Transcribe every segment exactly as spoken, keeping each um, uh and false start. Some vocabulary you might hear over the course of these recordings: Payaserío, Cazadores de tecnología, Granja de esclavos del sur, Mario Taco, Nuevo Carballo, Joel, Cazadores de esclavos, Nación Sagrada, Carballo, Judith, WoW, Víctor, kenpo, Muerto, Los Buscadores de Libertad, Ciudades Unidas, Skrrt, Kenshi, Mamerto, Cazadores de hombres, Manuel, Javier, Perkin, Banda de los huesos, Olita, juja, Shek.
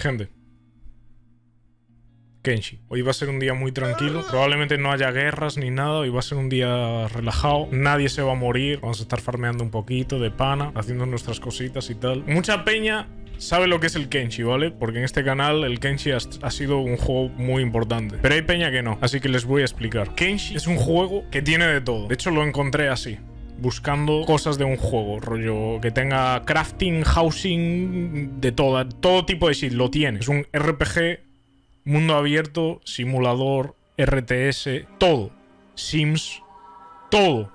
Gente, Kenshi, hoy va a ser un día muy tranquilo. Probablemente no haya guerras ni nada. Hoy va a ser un día relajado. Nadie se va a morir. Vamos a estar farmeando un poquito de pana, haciendo nuestras cositas y tal. Mucha peña sabe lo que es el Kenshi, ¿vale? Porque en este canal el Kenshi ha sido un juego muy importante. Pero hay peña que no, así que les voy a explicar. Kenshi es un juego que tiene de todo. De hecho, lo encontré así, buscando cosas de un juego, rollo que tenga crafting, housing, de todo, todo tipo de shit, lo tiene. Es un R P G, mundo abierto, simulador, R T S, todo. Sims, todo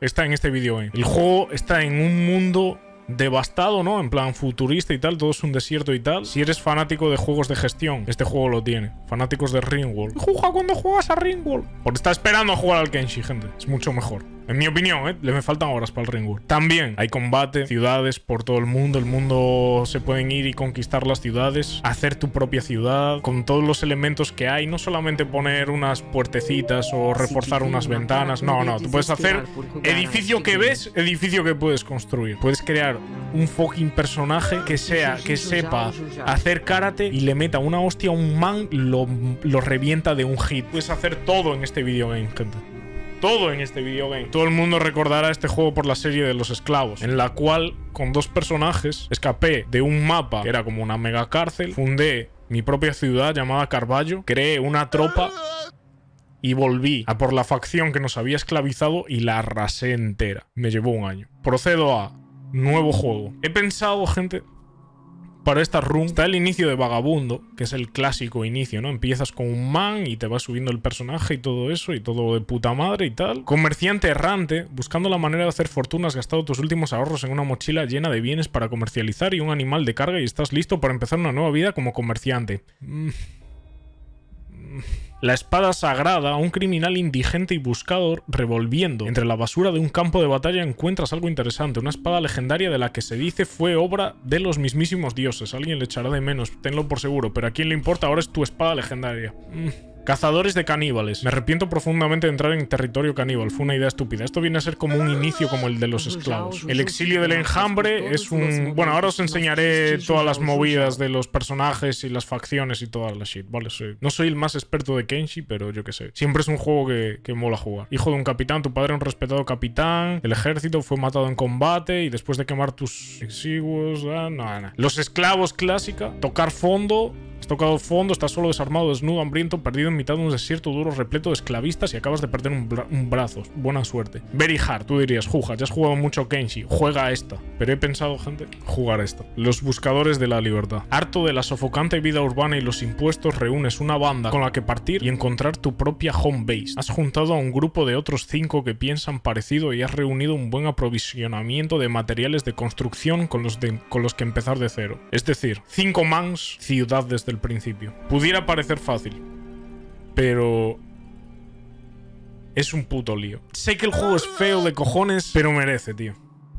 está en este videogame. El juego está en un mundo devastado, ¿no? En plan futurista y tal, todo es un desierto y tal. Si eres fanático de juegos de gestión, este juego lo tiene. Fanáticos de Ringworld. Juega cuando juegas a Ringworld. Porque está esperando a jugar al Kenshi, gente. Es mucho mejor. En mi opinión, ¿eh? Le me faltan horas para el Ringworld. También hay combate, ciudades por todo el mundo. El mundo se pueden ir y conquistar las ciudades. Hacer tu propia ciudad con todos los elementos que hay. No solamente poner unas puertecitas o reforzar unas ventanas. No, no. Tú puedes hacer edificio que ves, edificio que puedes construir. Puedes crear un fucking personaje que sea, que sepa hacer karate y le meta una hostia a un man, lo, lo revienta de un hit. Puedes hacer todo en este videogame, gente. Todo en este videogame. Todo el mundo recordará este juego por la serie de los esclavos, en la cual con dos personajes escapé de un mapa que era como una mega cárcel, fundé mi propia ciudad llamada Carballo, creé una tropa y volví a por la facción que nos había esclavizado y la arrasé entera. Me llevó un año. Procedo a nuevo juego. He pensado, gente, para esta run está el inicio de Vagabundo, que es el clásico inicio, ¿no? Empiezas con un man y te va subiendo el personaje y todo eso, y todo de puta madre y tal. Comerciante errante, buscando la manera de hacer fortuna, has gastado tus últimos ahorros en una mochila llena de bienes para comercializar y un animal de carga y estás listo para empezar una nueva vida como comerciante. Mm. La espada sagrada, un criminal indigente y buscador, revolviendo entre la basura de un campo de batalla encuentras algo interesante, una espada legendaria de la que se dice fue obra de los mismísimos dioses. Alguien le echará de menos, tenlo por seguro, pero a quién le importa, ahora es tu espada legendaria. Mm. Cazadores de caníbales. Me arrepiento profundamente de entrar en territorio caníbal. Fue una idea estúpida. Esto viene a ser como un inicio como el de los esclavos. El exilio del enjambre es un... Bueno, ahora os enseñaré todas las movidas de los personajes y las facciones y todas las shit, ¿vale? Soy... No soy el más experto de Kenshi, pero yo qué sé. Siempre es un juego que, que mola jugar. Hijo de un capitán, tu padre un respetado capitán. El ejército fue matado en combate y después de quemar tus exiguos... Ah, no, no. Los esclavos clásica. Tocar fondo... Has tocado fondo, estás solo, desarmado, desnudo, hambriento, perdido en mitad de un desierto duro repleto de esclavistas y acabas de perder un, bra un brazo. Buena suerte. Very hard, tú dirías, juja, ya has jugado mucho Kenshi, juega esta. Pero he pensado, gente, jugar esta. Los buscadores de la libertad. Harto de la sofocante vida urbana y los impuestos, reúnes una banda con la que partir y encontrar tu propia home base. Has juntado a un grupo de otros cinco que piensan parecido y has reunido un buen aprovisionamiento de materiales de construcción con los, de con los que empezar de cero. Es decir, cinco mans, ciudad desde el principio. Pudiera parecer fácil, pero es un puto lío. Sé que el juego es feo de cojones, pero merece, tío.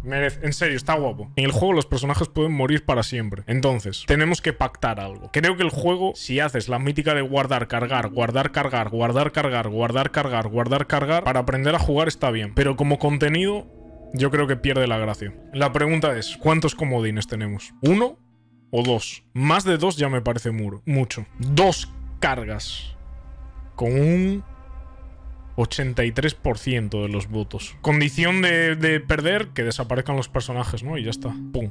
Merece. En serio, está guapo. En el juego los personajes pueden morir para siempre. Entonces, tenemos que pactar algo. Creo que el juego, si haces la mítica de guardar, cargar, guardar, cargar, guardar, cargar, guardar, cargar, guardar, cargar, para aprender a jugar está bien. Pero como contenido, yo creo que pierde la gracia. La pregunta es, ¿cuántos comodines tenemos? ¿Uno? O dos. Más de dos ya me parece muro. Mucho. Dos cargas. Con un ochenta y tres por ciento de los votos. Condición de, de perder, que desaparezcan los personajes, ¿no? Y ya está. Pum.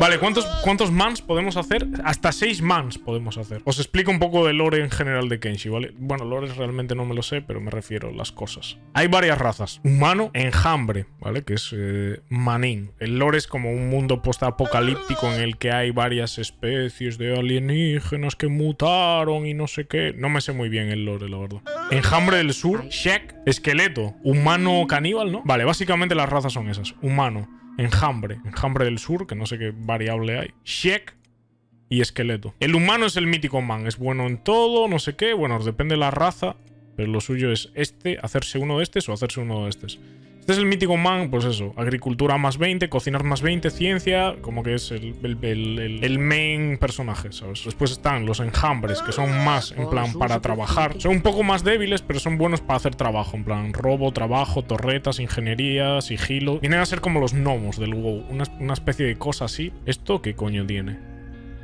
Vale, ¿cuántos, cuántos mans podemos hacer? Hasta seis mans podemos hacer. Os explico un poco de lore en general de Kenshi, ¿vale? Bueno, lore realmente no me lo sé, pero me refiero a las cosas. Hay varias razas. Humano, enjambre, ¿vale? Que es eh, manín. El lore es como un mundo postapocalíptico en el que hay varias especies de alienígenas que mutaron y no sé qué. No me sé muy bien el lore, la verdad. Enjambre del sur, Shek, esqueleto, humano caníbal, ¿no? Vale, básicamente las razas son esas. Humano, enjambre, enjambre del sur, que no sé qué variable hay, Shek y esqueleto. El humano es el mítico man, es bueno en todo, no sé qué, bueno, depende de la raza, pero lo suyo es este, hacerse uno de estos o hacerse uno de estos. Este es el mítico man, pues eso, agricultura más veinte, cocinar más veinte, ciencia, como que es el, el, el, el, el main personaje, ¿sabes? Después están los enjambres, que son más en plan para trabajar. Son un poco más débiles, pero son buenos para hacer trabajo, en plan robo, trabajo, torretas, ingeniería, sigilo. Vienen a ser como los gnomos del WoW, una, una especie de cosa así. ¿Esto qué coño tiene?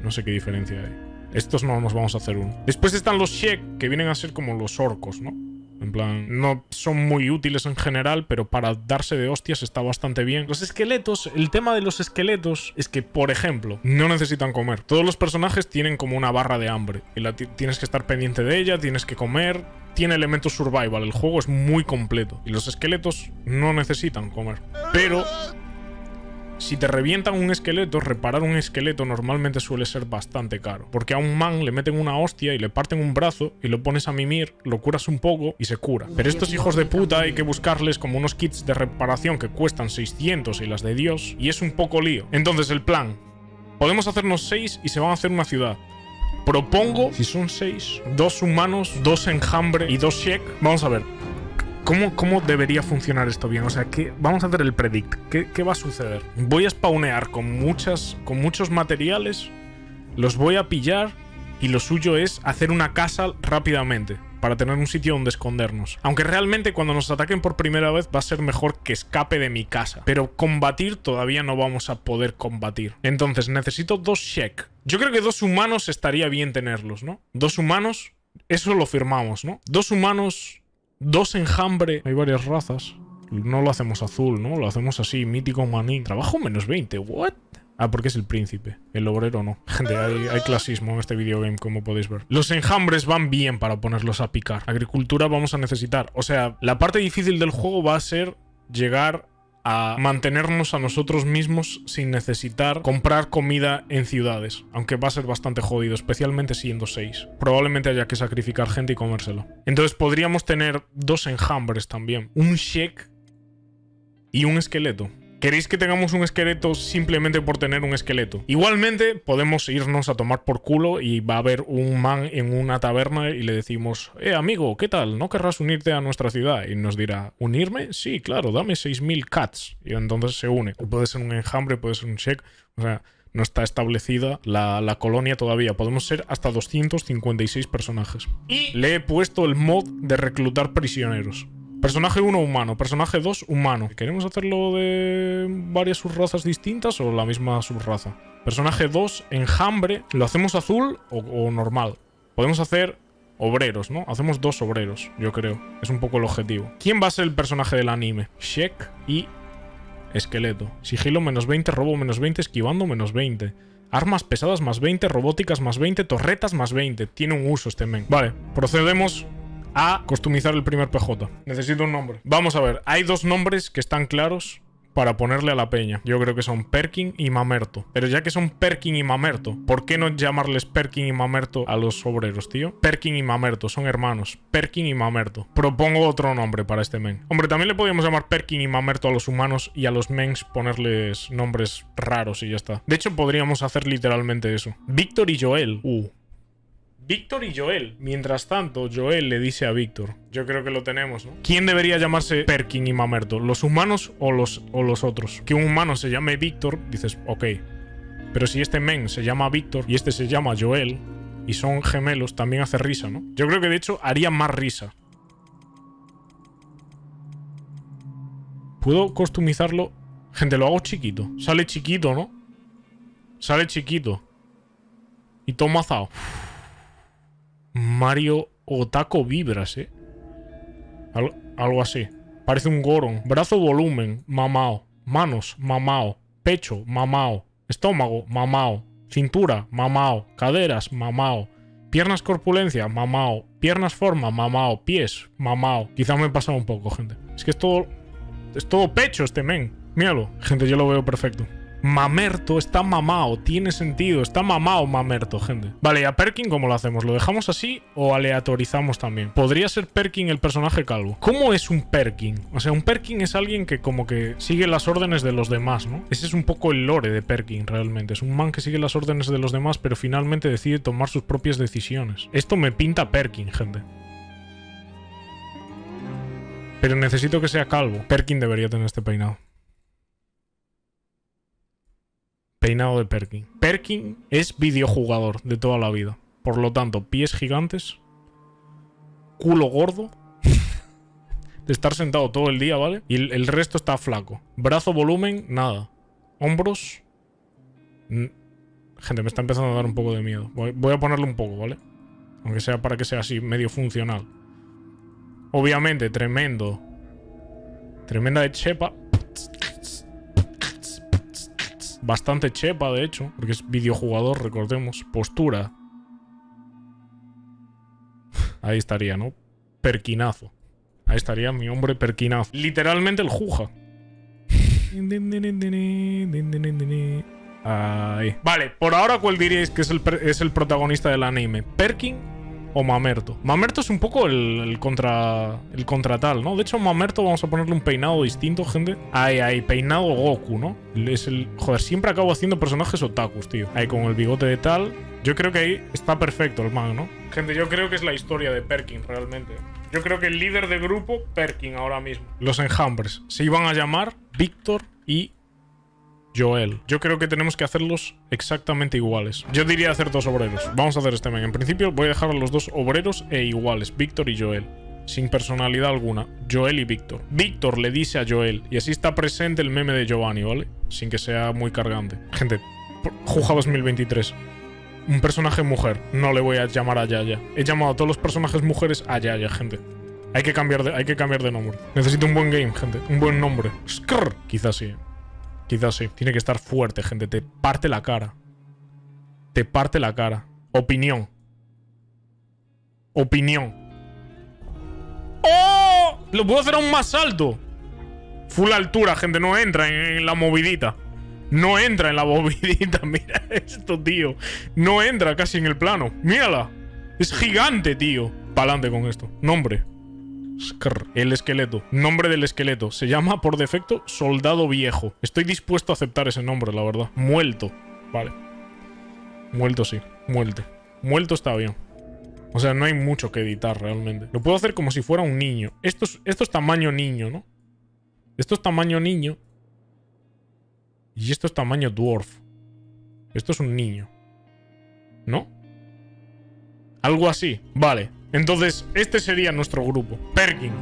No sé qué diferencia hay. Estos no nos vamos a hacer uno. Después están los Sheik, que vienen a ser como los orcos, ¿no? En plan, no son muy útiles en general, pero para darse de hostias está bastante bien. Los esqueletos, el tema de los esqueletos es que, por ejemplo, no necesitan comer. Todos los personajes tienen como una barra de hambre. Y la tienes que estar pendiente de ella, tienes que comer. Tiene elementos survival, el juego es muy completo. Y los esqueletos no necesitan comer. Pero si te revientan un esqueleto, reparar un esqueleto normalmente suele ser bastante caro. Porque a un man le meten una hostia y le parten un brazo y lo pones a mimir, lo curas un poco y se cura. Pero estos hijos de puta hay que buscarles como unos kits de reparación que cuestan seiscientos y las de Dios. Y es un poco lío. Entonces el plan, podemos hacernos seis y se van a hacer una ciudad. Propongo, si son seis, dos humanos, dos enjambre y dos Sheik. Vamos a ver. ¿Cómo, ¿Cómo debería funcionar esto bien? O sea, ¿qué, vamos a hacer el predict? ¿Qué, ¿Qué va a suceder? Voy a spawnear con, muchas, con muchos materiales, los voy a pillar y lo suyo es hacer una casa rápidamente para tener un sitio donde escondernos. Aunque realmente cuando nos ataquen por primera vez va a ser mejor que escape de mi casa. Pero combatir todavía no vamos a poder combatir. Entonces necesito dos Sheik. Yo creo que dos humanos estaría bien tenerlos, ¿no? Dos humanos, eso lo firmamos, ¿no? Dos humanos... Dos enjambre. Hay varias razas. No lo hacemos azul, ¿no? Lo hacemos así, mítico manín. Trabajo menos veinte, ¿what? Ah, porque es el príncipe. El obrero no. Gente, hay, hay clasismo en este videogame, como podéis ver. Los enjambres van bien para ponerlos a picar. Agricultura vamos a necesitar. O sea, la parte difícil del juego va a ser llegar a mantenernos a nosotros mismos sin necesitar comprar comida en ciudades. Aunque va a ser bastante jodido, especialmente siendo seis. Probablemente haya que sacrificar gente y comérselo. Entonces podríamos tener dos enjambres también. Un Sheik y un esqueleto. ¿Queréis que tengamos un esqueleto simplemente por tener un esqueleto? Igualmente podemos irnos a tomar por culo y va a haber un man en una taberna y le decimos: eh, amigo, ¿qué tal? ¿No querrás unirte a nuestra ciudad? Y nos dirá: ¿unirme? Sí, claro, dame seis mil cats. Y entonces se une. O puede ser un enjambre, puede ser un Sheik. O sea, no está establecida la, la colonia todavía. Podemos ser hasta doscientos cincuenta y seis personajes. Y le he puesto el mod de reclutar prisioneros. Personaje uno, humano. Personaje dos, humano. ¿Queremos hacerlo de varias subrazas distintas o la misma subraza? Personaje dos, enjambre. ¿Lo hacemos azul o, o normal? Podemos hacer obreros, ¿no? Hacemos dos obreros, yo creo. Es un poco el objetivo. ¿Quién va a ser el personaje del anime? Sheik y esqueleto. Sigilo menos veinte, robo menos veinte, esquivando menos veinte. Armas pesadas más veinte, robóticas más veinte, torretas más veinte. Tiene un uso este men. Vale, procedemos a customizar el primer P J. Necesito un nombre. Vamos a ver, hay dos nombres que están claros para ponerle a la peña. Yo creo que son Perkin y Mamerto. Pero ya que son Perkin y Mamerto, ¿por qué no llamarles Perkin y Mamerto a los obreros, tío? Perkin y Mamerto, son hermanos. Perkin y Mamerto. Propongo otro nombre para este men. Hombre, también le podríamos llamar Perkin y Mamerto a los humanos y a los mens ponerles nombres raros y ya está. De hecho, podríamos hacer literalmente eso. Víctor y Joel. Uh... Víctor y Joel. Mientras tanto, Joel le dice a Víctor. Yo creo que lo tenemos, ¿no? ¿Quién debería llamarse Perkin y Mamerto? ¿Los humanos o los, o los otros? Que un humano se llame Víctor, dices, ok. Pero si este men se llama Víctor y este se llama Joel y son gemelos, también hace risa, ¿no? Yo creo que de hecho haría más risa. ¿Puedo customizarlo? Gente, lo hago chiquito. Sale chiquito, ¿no? Sale chiquito. Y toma zao. Mario Taco vibras, eh. Al algo así. Parece un gorón. Brazo volumen, mamao. Manos, mamao. Pecho, mamao. Estómago, mamao. Cintura, mamao. Caderas, mamao. Piernas corpulencia, mamao. Piernas forma, mamao. Pies, mamao. Quizás me he pasado un poco, gente. Es que es todo... Es todo pecho este men. Míralo. Gente, yo lo veo perfecto. Mamerto está mamao, tiene sentido, está mamao Mamerto, gente. Vale, ¿y a Perkin cómo lo hacemos? ¿Lo dejamos así o aleatorizamos también? Podría ser Perkin el personaje calvo. ¿Cómo es un Perkin? O sea, un Perkin es alguien que como que sigue las órdenes de los demás, ¿no? Ese es un poco el lore de Perkin realmente. Es un man que sigue las órdenes de los demás, pero finalmente decide tomar sus propias decisiones. Esto me pinta Perkin, gente. Pero necesito que sea calvo. Perkin debería tener este peinado. Peinado de Perkin. Perkin es videojugador de toda la vida. Por lo tanto, pies gigantes, culo gordo, de estar sentado todo el día, ¿vale? Y el resto está flaco. Brazo, volumen, nada. Hombros. Gente, me está empezando a dar un poco de miedo. Voy a ponerle un poco, ¿vale? Aunque sea para que sea así, medio funcional. Obviamente, tremendo. Tremenda de chepa. Bastante chepa, de hecho. Porque es videojugador, recordemos. Postura. Ahí estaría, ¿no? Perkinazo. Ahí estaría mi hombre perkinazo. Literalmente el Juja. Ahí. Vale, por ahora, ¿cuál diríais que es el, es el protagonista del anime? ¿Perkin o Mamerto? Mamerto es un poco el, el contra... El contratal, ¿no? De hecho, Mamerto vamos a ponerle un peinado distinto, gente. Ahí, ahí. Peinado Goku, ¿no? Es el... Joder, siempre acabo haciendo personajes otakus, tío. Ahí, con el bigote de tal... Yo creo que ahí está perfecto el man, ¿no? Gente, yo creo que es la historia de Perkin, realmente. Yo creo que el líder de grupo, Perkin, ahora mismo. Los enjambres. Se iban a llamar Víctor y Joel. Yo creo que tenemos que hacerlos exactamente iguales. Yo diría hacer dos obreros. Vamos a hacer este man. En principio voy a dejar a los dos obreros e iguales, Víctor y Joel. Sin personalidad alguna. Joel y Víctor. Víctor le dice a Joel. Y así está presente el meme de Giovanni, ¿vale? Sin que sea muy cargante. Gente, Juja dos mil veintitrés. Un personaje mujer. No le voy a llamar a Yaya. He llamado a todos los personajes mujeres a Yaya, gente. Hay que cambiar de, hay que cambiar de nombre. Necesito un buen game, gente. Un buen nombre. Skrrt. Quizás sí. Quizás sí. Tiene que estar fuerte, gente. Te parte la cara. Te parte la cara. Opinión. Opinión. ¡Oh! Lo puedo hacer aún más alto. Full altura, gente. No entra en, en la movidita. No entra en la bobidita. Mira esto, tío. No entra casi en el plano. Mírala. Es gigante, tío. Pa'lante con esto. Nombre. Skrrt. El esqueleto. Nombre del esqueleto. Se llama, por defecto, Soldado Viejo. Estoy dispuesto a aceptar ese nombre, la verdad. Muerto. Vale. Muerto, sí. Muerto. Muerto está bien. O sea, no hay mucho que editar, realmente. Lo puedo hacer como si fuera un niño. Esto es, esto es tamaño niño, ¿no? Esto es tamaño niño. Y esto es tamaño dwarf. Esto es un niño. ¿No? Algo así. Vale. Entonces, este sería nuestro grupo. Perkin.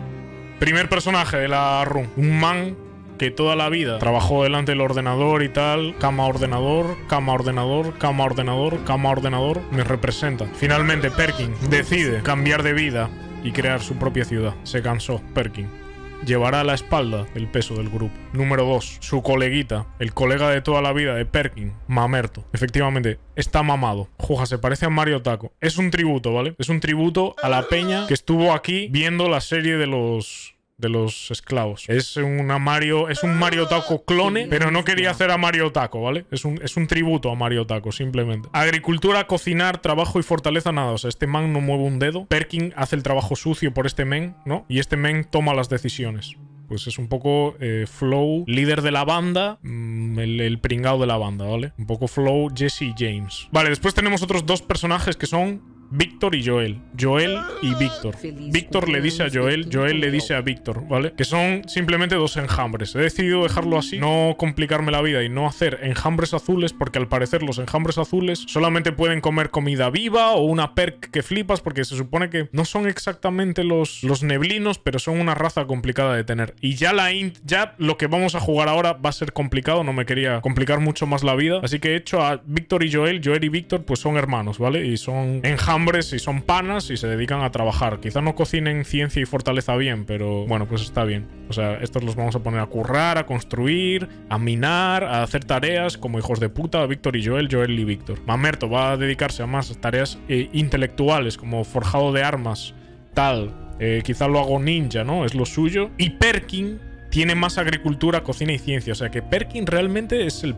Primer personaje de la run. Un man que toda la vida trabajó delante del ordenador y tal. Cama, ordenador, cama, ordenador, cama, ordenador, cama, ordenador. Me representa. Finalmente, Perkin decide cambiar de vida y crear su propia ciudad. Se cansó, Perkin. Llevará a la espalda el peso del grupo. Número dos. Su coleguita. El colega de toda la vida de Perkin. Mamerto. Efectivamente, está mamado. Juja, se parece a Mario Taco. Es un tributo, ¿vale? Es un tributo a la peña que estuvo aquí viendo la serie de los... de los esclavos. Es una Mario... Es un Mario Taco clone, pero no quería hacer a Mario Taco, ¿vale? Es un, es un tributo a Mario Taco, simplemente. Agricultura, cocinar, trabajo y fortaleza, nada. O sea, este man no mueve un dedo. Perkin hace el trabajo sucio por este men, ¿no? Y este men toma las decisiones. Pues es un poco eh, Flow, líder de la banda, mmm, el, el pringao de la banda, ¿vale? Un poco Flow, Jesse y James. Vale, después tenemos otros dos personajes que son... Víctor y Joel. Joel y Víctor. Víctor le dice a Joel, Joel le dice a Víctor, ¿vale? Que son simplemente dos enjambres. He decidido dejarlo así, no complicarme la vida y no hacer enjambres azules, porque al parecer los enjambres azules solamente pueden comer comida viva o una perk que flipas, porque se supone que no son exactamente los, los neblinos, pero son una raza complicada de tener. Y ya, la int, ya lo que vamos a jugar ahora va a ser complicado, no me quería complicar mucho más la vida. Así que he hecho a Víctor y Joel. Joel y Víctor pues son hermanos, ¿vale? Y son enjambres. Y son panas y se dedican a trabajar. Quizás no cocinen ciencia y fortaleza bien, pero bueno, pues está bien. O sea, estos los vamos a poner a currar, a construir, a minar, a hacer tareas como hijos de puta. Víctor y Joel, Joel y Víctor. Mamerto va a dedicarse a más tareas eh, intelectuales, como forjado de armas, tal. Eh, quizás lo hago ninja, ¿no? Es lo suyo. Y Perkin tiene más agricultura, cocina y ciencia. O sea que Perkin realmente es el...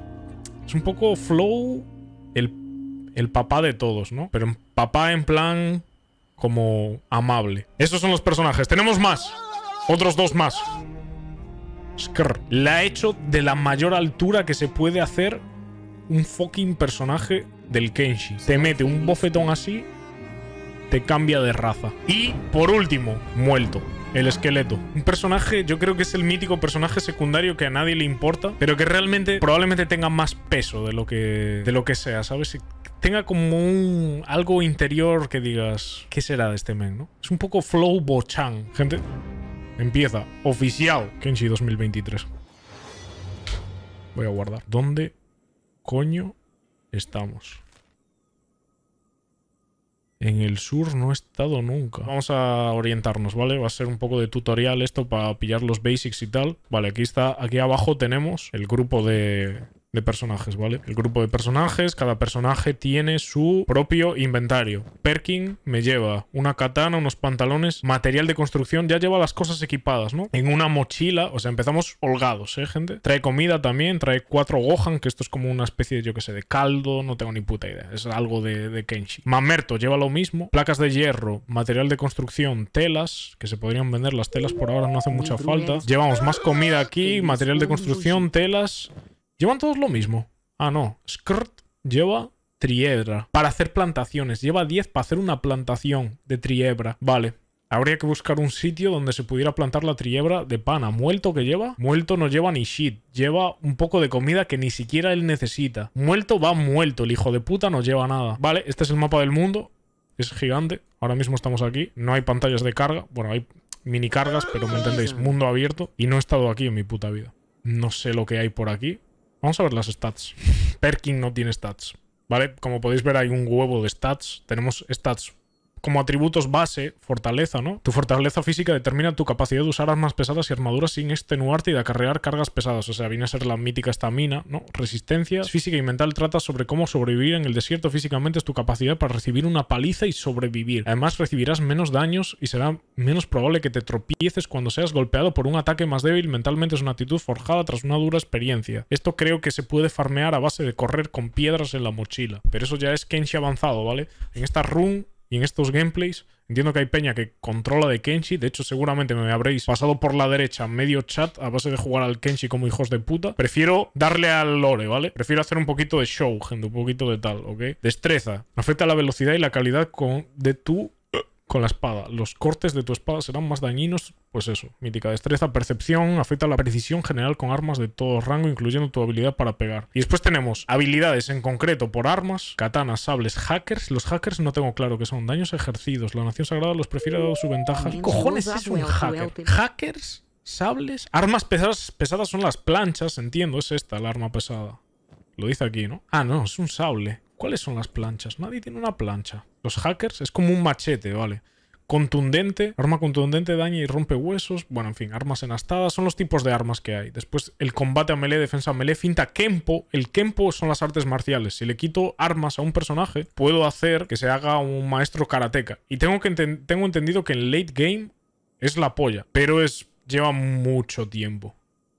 Es un poco Flow, el... El papá de todos, ¿no? Pero un papá en plan... Como amable. Esos son los personajes. ¡Tenemos más! Otros dos más. Skrrt. La he hecho de la mayor altura que se puede hacer un fucking personaje del Kenshi. Te mete un bofetón así, te cambia de raza. Y, por último, Muerto. el esqueleto. Un personaje, yo creo que es el mítico personaje secundario que a nadie le importa, pero que realmente probablemente tenga más peso de lo que, de lo que sea, ¿sabes? Tenga como un algo interior que digas, ¿qué será de este men, no? Es un poco Flow Bochan. Gente, empieza. Oficial. Kenshi dos mil veintitrés. Voy a guardar. ¿Dónde coño estamos? En el sur no he estado nunca. Vamos a orientarnos, ¿vale? Va a ser un poco de tutorial esto para pillar los basics y tal. Vale, aquí está. Aquí abajo tenemos el grupo de... de personajes, ¿vale? El grupo de personajes, cada personaje tiene su propio inventario. Perkin me lleva una katana, unos pantalones, material de construcción, ya lleva las cosas equipadas, ¿no? En una mochila, o sea, empezamos holgados, ¿eh, gente? Trae comida también, trae cuatro gohan, que esto es como una especie, de, yo qué sé, de caldo, no tengo ni puta idea, es algo de, de Kenshi. Mamerto lleva lo mismo, placas de hierro, material de construcción, telas, que se podrían vender las telas por ahora, no hace mucha falta. Llevamos más comida aquí, material de construcción, telas... ¿Llevan todos lo mismo? Ah, no. Skrrt lleva triedra para hacer plantaciones. Lleva diez para hacer una plantación de triebra. Vale. Habría que buscar un sitio donde se pudiera plantar la triebra de pana. ¿Muerto que lleva? Muerto no lleva ni shit. Lleva un poco de comida que ni siquiera él necesita. Muerto va muerto. El hijo de puta no lleva nada. Vale, este es el mapa del mundo. Es gigante. Ahora mismo estamos aquí. No hay pantallas de carga. Bueno, hay mini cargas, pero me entendéis. Mundo abierto. Y no he estado aquí en mi puta vida. No sé lo que hay por aquí. Vamos a ver las stats. Perkin no tiene stats, ¿vale? Como podéis ver hay un huevo de stats. Tenemos stats como atributos base, fortaleza, ¿no? Tu fortaleza física determina tu capacidad de usar armas pesadas y armaduras sin extenuarte y de acarrear cargas pesadas. O sea, viene a ser la mítica estamina, ¿no? Resistencia física y mental trata sobre cómo sobrevivir en el desierto. Físicamente es tu capacidad para recibir una paliza y sobrevivir. Además, recibirás menos daños y será menos probable que te tropieces cuando seas golpeado por un ataque más débil. Mentalmente es una actitud forjada tras una dura experiencia. Esto creo que se puede farmear a base de correr con piedras en la mochila. Pero eso ya es Kenshi avanzado, ¿vale? En esta run... y en estos gameplays, entiendo que hay peña que controla de Kenshi. De hecho, seguramente me habréis pasado por la derecha medio chat a base de jugar al Kenshi como hijos de puta. Prefiero darle al lore, ¿vale? Prefiero hacer un poquito de show, gente, un poquito de tal, ¿ok? Destreza. Afecta la velocidad y la calidad con, de tu... con la espada. Los cortes de tu espada serán más dañinos. Pues eso, mítica destreza. Percepción afecta la precisión general con armas de todo rango, incluyendo tu habilidad para pegar. Y después tenemos habilidades en concreto por armas, katanas, sables, hackers. Los hackers no tengo claro que son daños ejercidos. La Nación Sagrada los prefiere dado su ventaja. ¿Qué cojones es un hacker? Hackers, sables, armas pesadas, pesadas son las planchas, entiendo. Es esta la arma pesada. Lo dice aquí, ¿no? Ah, no, es un sable. ¿Cuáles son las planchas? Nadie tiene una plancha. Los hackers es como un machete, ¿vale? Contundente, arma contundente, daña y rompe huesos. Bueno, en fin, armas enastadas. Son los tipos de armas que hay. Después, el combate a melee, defensa a melee, finta, kenpo. El kenpo son las artes marciales. Si le quito armas a un personaje, puedo hacer que se haga un maestro karateka. Y tengo, que enten- tengo entendido que en late game es la polla. Pero es lleva mucho tiempo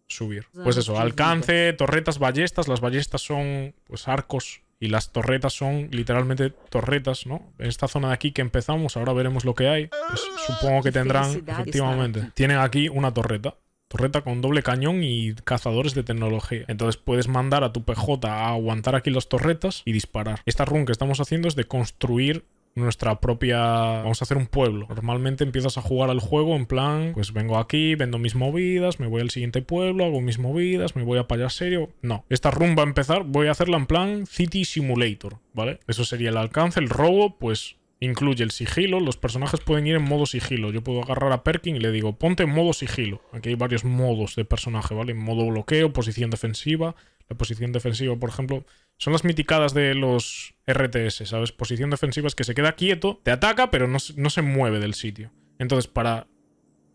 subir. Pues eso, alcance, torretas, ballestas. Las ballestas son pues arcos. Y las torretas son literalmente torretas, ¿no? En esta zona de aquí que empezamos, ahora veremos lo que hay. Pues supongo que tendrán, efectivamente. Tienen aquí una torreta. Torreta con doble cañón y cazadores de tecnología. Entonces puedes mandar a tu P J a aguantar aquí las torretas y disparar. Esta run que estamos haciendo es de construir nuestra propia... Vamos a hacer un pueblo. Normalmente empiezas a jugar al juego en plan... Pues vengo aquí, vendo mis movidas, me voy al siguiente pueblo, hago mis movidas, me voy a Payaserío... No. Esta run va a empezar... Voy a hacerla en plan City Simulator, ¿vale? Eso sería el alcance. El robo, pues... Incluye el sigilo. Los personajes pueden ir en modo sigilo. Yo puedo agarrar a Perkin y le digo... Ponte en modo sigilo. Aquí hay varios modos de personaje, ¿vale? En modo bloqueo, posición defensiva... La posición defensiva, por ejemplo... Son las miticadas de los R T S, ¿sabes? Posición defensiva es que se queda quieto, te ataca, pero no, no se mueve del sitio. Entonces, para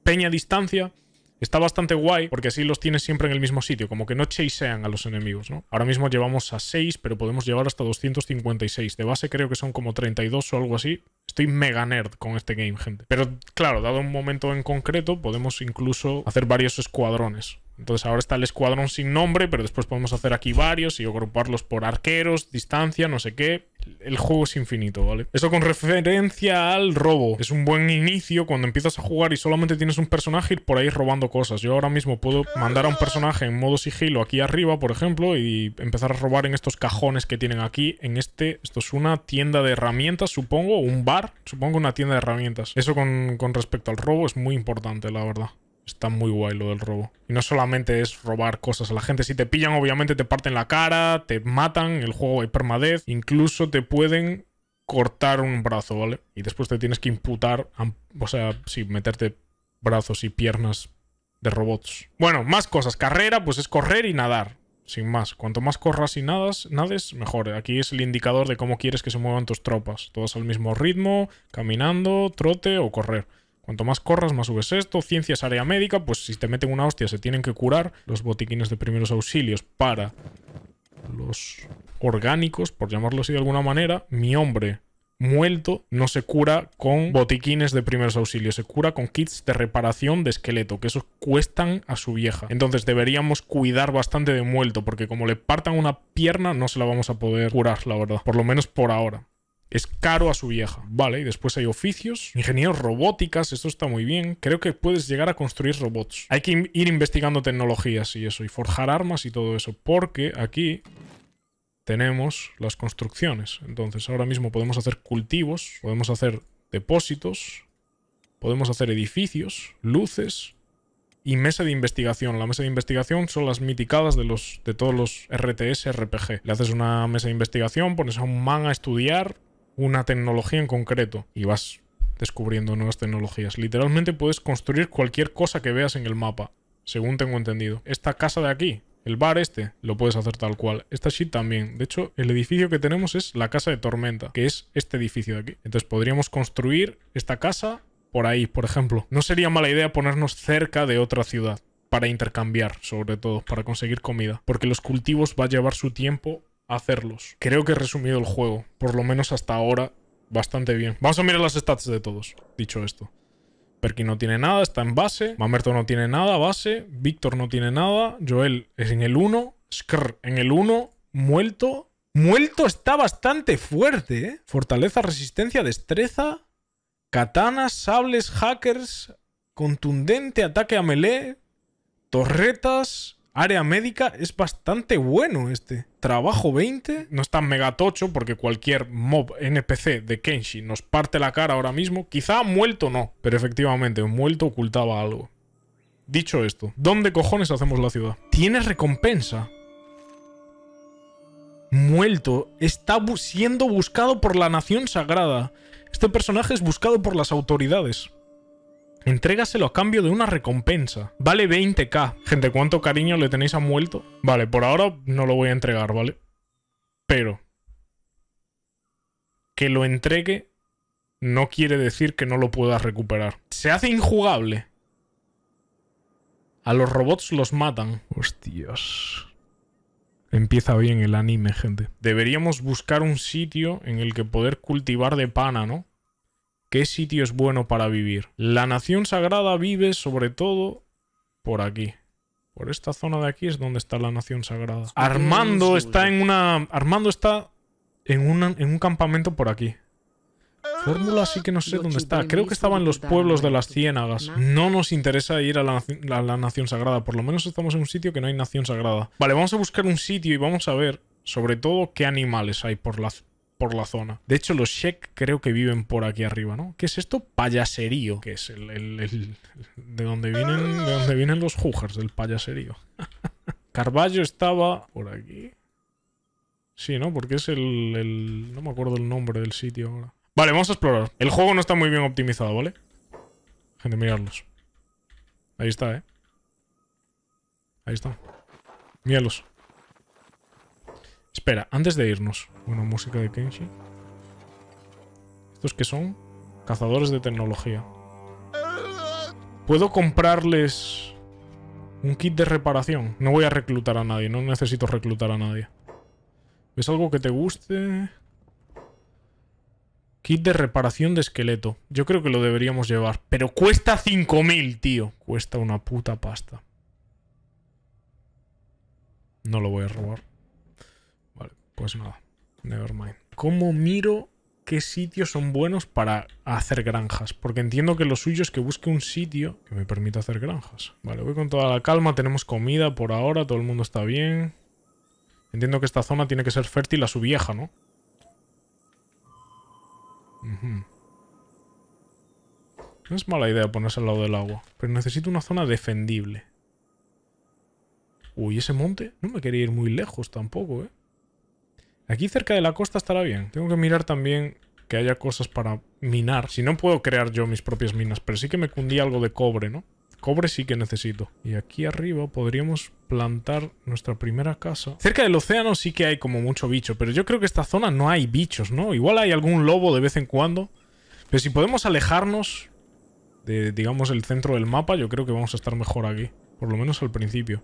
peña distancia, está bastante guay, porque así los tienes siempre en el mismo sitio. Como que no chasean a los enemigos, ¿no? Ahora mismo llevamos a seis, pero podemos llevar hasta doscientos cincuenta y seis. De base creo que son como treinta y dos o algo así. Estoy mega nerd con este game, gente. Pero, claro, dado un momento en concreto, podemos incluso hacer varios escuadrones. Entonces ahora está el escuadrón sin nombre, pero después podemos hacer aquí varios y agruparlos por arqueros, distancia, no sé qué. El juego es infinito, ¿vale? Eso con referencia al robo. Es un buen inicio cuando empiezas a jugar y solamente tienes un personaje y por ahí robando cosas. Yo ahora mismo puedo mandar a un personaje en modo sigilo aquí arriba, por ejemplo, y empezar a robar en estos cajones que tienen aquí. En este, esto es una tienda de herramientas, supongo, un bar, supongo una tienda de herramientas. Eso con, con respecto al robo es muy importante, la verdad. Está muy guay lo del robo. Y no solamente es robar cosas a la gente. Si te pillan, obviamente te parten la cara, te matan, el juego hay permadez. Incluso te pueden cortar un brazo, ¿vale? Y después te tienes que imputar, a, o sea, sí, meterte brazos y piernas de robots. Bueno, más cosas. Carrera, pues es correr y nadar. Sin más. Cuanto más corras y nadas, nades, mejor. Aquí es el indicador de cómo quieres que se muevan tus tropas. Todas al mismo ritmo, caminando, trote o correr. Cuanto más corras, más subes esto. Ciencias, área médica, pues si te meten una hostia se tienen que curar. Los botiquines de primeros auxilios para los orgánicos, por llamarlo así de alguna manera. Mi hombre, Muerto, no se cura con botiquines de primeros auxilios. Se cura con kits de reparación de esqueleto, que esos cuestan a su vieja. Entonces deberíamos cuidar bastante de Muerto, porque como le partan una pierna no se la vamos a poder curar, la verdad. Por lo menos por ahora. Es caro a su vieja. Vale, y después hay oficios. Ingenieros robóticas, esto está muy bien. Creo que puedes llegar a construir robots. Hay que ir investigando tecnologías y eso, y forjar armas y todo eso, porque aquí tenemos las construcciones. Entonces ahora mismo podemos hacer cultivos, podemos hacer depósitos, podemos hacer edificios, luces y mesa de investigación. La mesa de investigación son las miticadas de, los, de todos los R T S, R P G. Le haces una mesa de investigación, pones a un man a estudiar una tecnología en concreto y vas descubriendo nuevas tecnologías. Literalmente puedes construir cualquier cosa que veas en el mapa, según tengo entendido. Esta casa de aquí, el bar este, lo puedes hacer tal cual. Esta shit también. De hecho, el edificio que tenemos es la casa de tormenta, que es este edificio de aquí. Entonces podríamos construir esta casa por ahí, por ejemplo. No sería mala idea ponernos cerca de otra ciudad para intercambiar, sobre todo, para conseguir comida. Porque los cultivos va a llevar su tiempo hacerlos. Creo que he resumido el juego, por lo menos hasta ahora, bastante bien. Vamos a mirar las stats de todos, dicho esto. Perkin no tiene nada, está en base. Mamerto no tiene nada, base. Víctor no tiene nada. Joel es en el uno. Skrrt en el uno. Muerto. Muerto está bastante fuerte, ¿eh? Fortaleza, resistencia, destreza. Katanas, sables, hackers. Contundente, ataque a melee. Torretas. Área médica, es bastante bueno este. Trabajo veinte. No está mega tocho porque cualquier mob N P C de Kenshi nos parte la cara ahora mismo. Quizá Muerto no, pero efectivamente Muerto ocultaba algo. Dicho esto, ¿dónde cojones hacemos la ciudad? Tiene recompensa. Muerto está bu- siendo buscado por la Nación Sagrada. Este personaje es buscado por las autoridades. Entrégaselo a cambio de una recompensa. Vale veinte k. Gente, ¿cuánto cariño le tenéis a Muerto? Vale, por ahora no lo voy a entregar, ¿vale? Pero que lo entregue no quiere decir que no lo puedas recuperar. Se hace injugable. A los robots los matan. Hostias. Empieza bien el anime, gente. Deberíamos buscar un sitio en el que poder cultivar de pana, ¿no? ¿Qué sitio es bueno para vivir? La Nación Sagrada vive sobre todo por aquí. Por esta zona de aquí es donde está la Nación Sagrada. Armando está en una... Armando está en, una, en un campamento por aquí. Fórmula sí que no sé dónde está. Creo que estaba en los pueblos de las ciénagas. No nos interesa ir a la, a la Nación Sagrada. Por lo menos estamos en un sitio que no hay Nación Sagrada. Vale, vamos a buscar un sitio y vamos a ver sobre todo qué animales hay por la... por la zona. De hecho, los Shek creo que viven por aquí arriba, ¿no? ¿Qué es esto? Payaserío. Que es el... el, el de, donde vienen, de donde vienen los Jugers, del payaserío. Carballo estaba por aquí. Sí, ¿no? Porque es el, el... No me acuerdo el nombre del sitio ahora. Vale, vamos a explorar. El juego no está muy bien optimizado, ¿vale? Gente, miradlos. Ahí está, ¿eh? Ahí está. Míralos. Espera, antes de irnos. Bueno, música de Kenshi. ¿Estos qué son? Cazadores de tecnología. ¿Puedo comprarles un kit de reparación? No voy a reclutar a nadie, no necesito reclutar a nadie. ¿Ves algo que te guste? Kit de reparación de esqueleto. Yo creo que lo deberíamos llevar. Pero cuesta cinco mil, tío. Cuesta una puta pasta. No lo voy a robar. Vale, pues nada. Nevermind. ¿Cómo miro qué sitios son buenos para hacer granjas? Porque entiendo que lo suyo es que busque un sitio que me permita hacer granjas. Vale, voy con toda la calma. Tenemos comida por ahora. Todo el mundo está bien. Entiendo que esta zona tiene que ser fértil a su vieja, ¿no? Uh-huh. No es mala idea ponerse al lado del agua. Pero necesito una zona defendible. Uy, ese monte no me quería ir muy lejos tampoco, ¿eh? Aquí cerca de la costa estará bien. Tengo que mirar también que haya cosas para minar. Si no puedo crear yo mis propias minas. Pero sí que me cundía algo de cobre, ¿no? Cobre sí que necesito. Y aquí arriba podríamos plantar nuestra primera casa. Cerca del océano sí que hay como mucho bicho. Pero yo creo que esta zona no hay bichos, ¿no? Igual hay algún lobo de vez en cuando. Pero si podemos alejarnos de, digamos, el centro del mapa, yo creo que vamos a estar mejor aquí. Por lo menos al principio.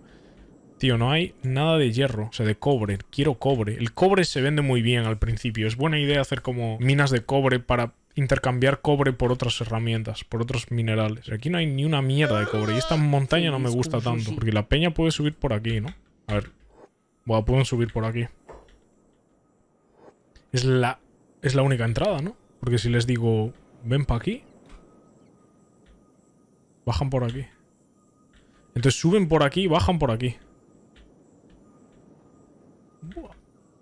Tío, no hay nada de hierro, o sea, de cobre. Quiero cobre. El cobre se vende muy bien al principio. Es buena idea hacer como minas de cobre para intercambiar cobre por otras herramientas, por otros minerales. Aquí no hay ni una mierda de cobre. Y esta montaña no me gusta tanto, porque la peña puede subir por aquí, ¿no? A ver. Bueno, pueden subir por aquí. Es la, es la única entrada, ¿no? Porque si les digo, ven para aquí, bajan por aquí. Entonces suben por aquí y bajan por aquí.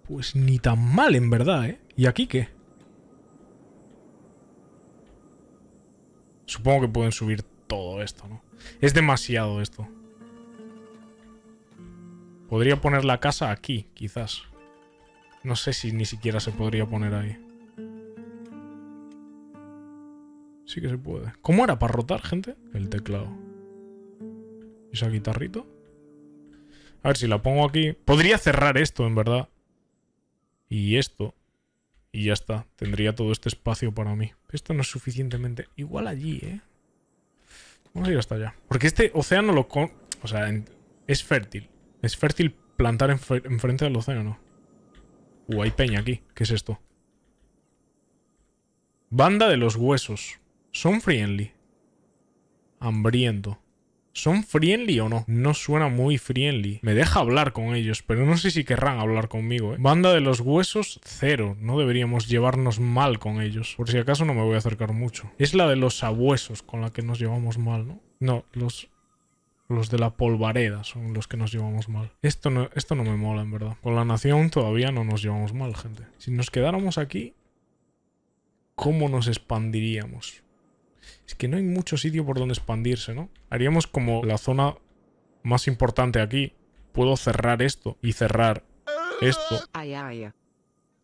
Pues ni tan mal, en verdad, ¿eh? ¿Y aquí qué? Supongo que pueden subir todo esto, ¿no? Es demasiado esto. Podría poner la casa aquí, quizás. No sé si ni siquiera se podría poner ahí. Sí que se puede. ¿Cómo era para rotar, gente? El teclado. ¿Esa guitarrita? A ver si la pongo aquí. Podría cerrar esto, en verdad. Y esto. Y ya está. Tendría todo este espacio para mí. Esto no es suficientemente... Igual allí, ¿eh? Vamos a ir hasta allá. Porque este océano lo... Con... O sea, en... es fértil. Es fértil plantar enf... enfrente del océano. Uh, hay peña aquí. ¿Qué es esto? Banda de los huesos. ¿Son friendly? Hambriento. ¿Son friendly o no? No suena muy friendly. Me deja hablar con ellos, pero no sé si querrán hablar conmigo, ¿eh? Banda de los huesos, cero. No deberíamos llevarnos mal con ellos. Por si acaso no me voy a acercar mucho. Es la de los sabuesos con la que nos llevamos mal, ¿no? No, los, los de la polvareda son los que nos llevamos mal. Esto no, esto no me mola, en verdad. Con la nación todavía no nos llevamos mal, gente. Si nos quedáramos aquí, ¿cómo nos expandiríamos? Es que no hay mucho sitio por donde expandirse, ¿no? Haríamos como la zona más importante aquí. Puedo cerrar esto y cerrar esto.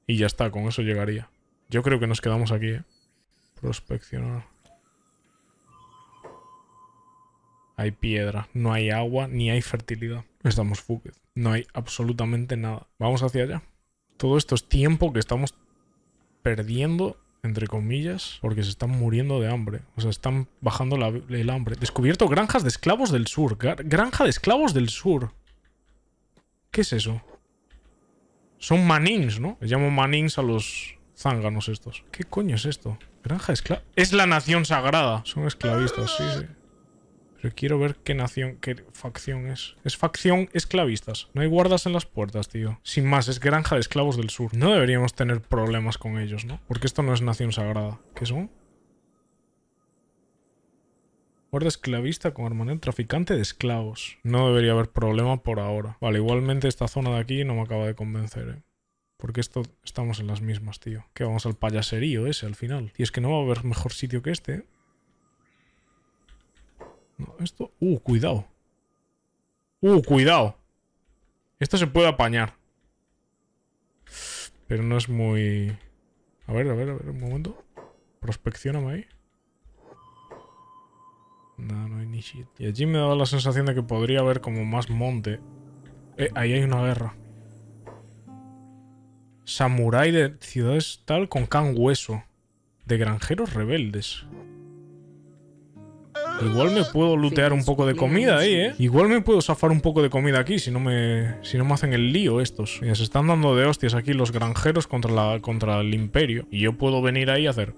Y ya está, con eso llegaría. Yo creo que nos quedamos aquí, ¿eh? Prospeccionar. Hay piedra, no hay agua, ni hay fertilidad. Estamos fucked. No hay absolutamente nada. Vamos hacia allá. Todo esto es tiempo que estamos perdiendo... entre comillas, porque se están muriendo de hambre. O sea, están bajando la, el hambre. Descubierto granjas de esclavos del sur. Granja de esclavos del sur. ¿Qué es eso? Son manings, ¿no? Les llamo manings a los zánganos estos. ¿Qué coño es esto? Granja de esclavos. Es la nación sagrada. Son esclavistas, sí, sí. Pero quiero ver qué nación, qué facción es. Es facción esclavistas. No hay guardas en las puertas, tío. Sin más, es granja de esclavos del sur. No deberíamos tener problemas con ellos, ¿no? Porque esto no es nación sagrada. ¿Qué son? Guarda esclavista con armadura traficante de esclavos. No debería haber problema por ahora. Vale, igualmente esta zona de aquí no me acaba de convencer, ¿eh? Porque esto estamos en las mismas, tío. Que vamos al payaserío ese al final. Y es que no va a haber mejor sitio que este, ¿eh? No, esto... Uh, cuidado. Uh, cuidado. Esto se puede apañar. Pero no es muy... A ver, a ver, a ver, un momento. Prospeccióname ahí. No, no hay ni shit. Y allí me daba la sensación de que podría haber como más monte. Eh, ahí hay una guerra. Samurái de ciudades tal con can hueso. De granjeros rebeldes. Igual me puedo lootear un poco de comida ahí, ¿eh? Igual me puedo zafar un poco de comida aquí si no me, si no me hacen el lío estos. Mira, se están dando de hostias aquí los granjeros contra, la, contra el imperio. Y yo puedo venir ahí a hacer...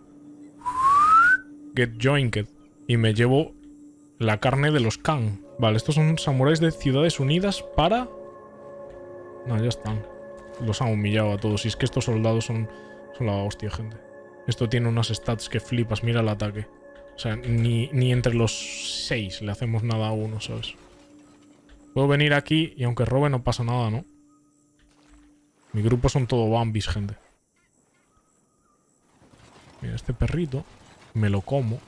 Get jointed. Y me llevo la carne de los Khan. Vale, estos son samuráis de Ciudades Unidas para... No, ya están. Los han humillado a todos. Y es que estos soldados son, son la hostia, gente. Esto tiene unas stats que flipas. Mira el ataque. O sea, ni, ni entre los seis le hacemos nada a uno, ¿sabes? Puedo venir aquí y aunque robe no pasa nada, ¿no? Mi grupo son todo bambis, gente. Mira, este perrito me lo como.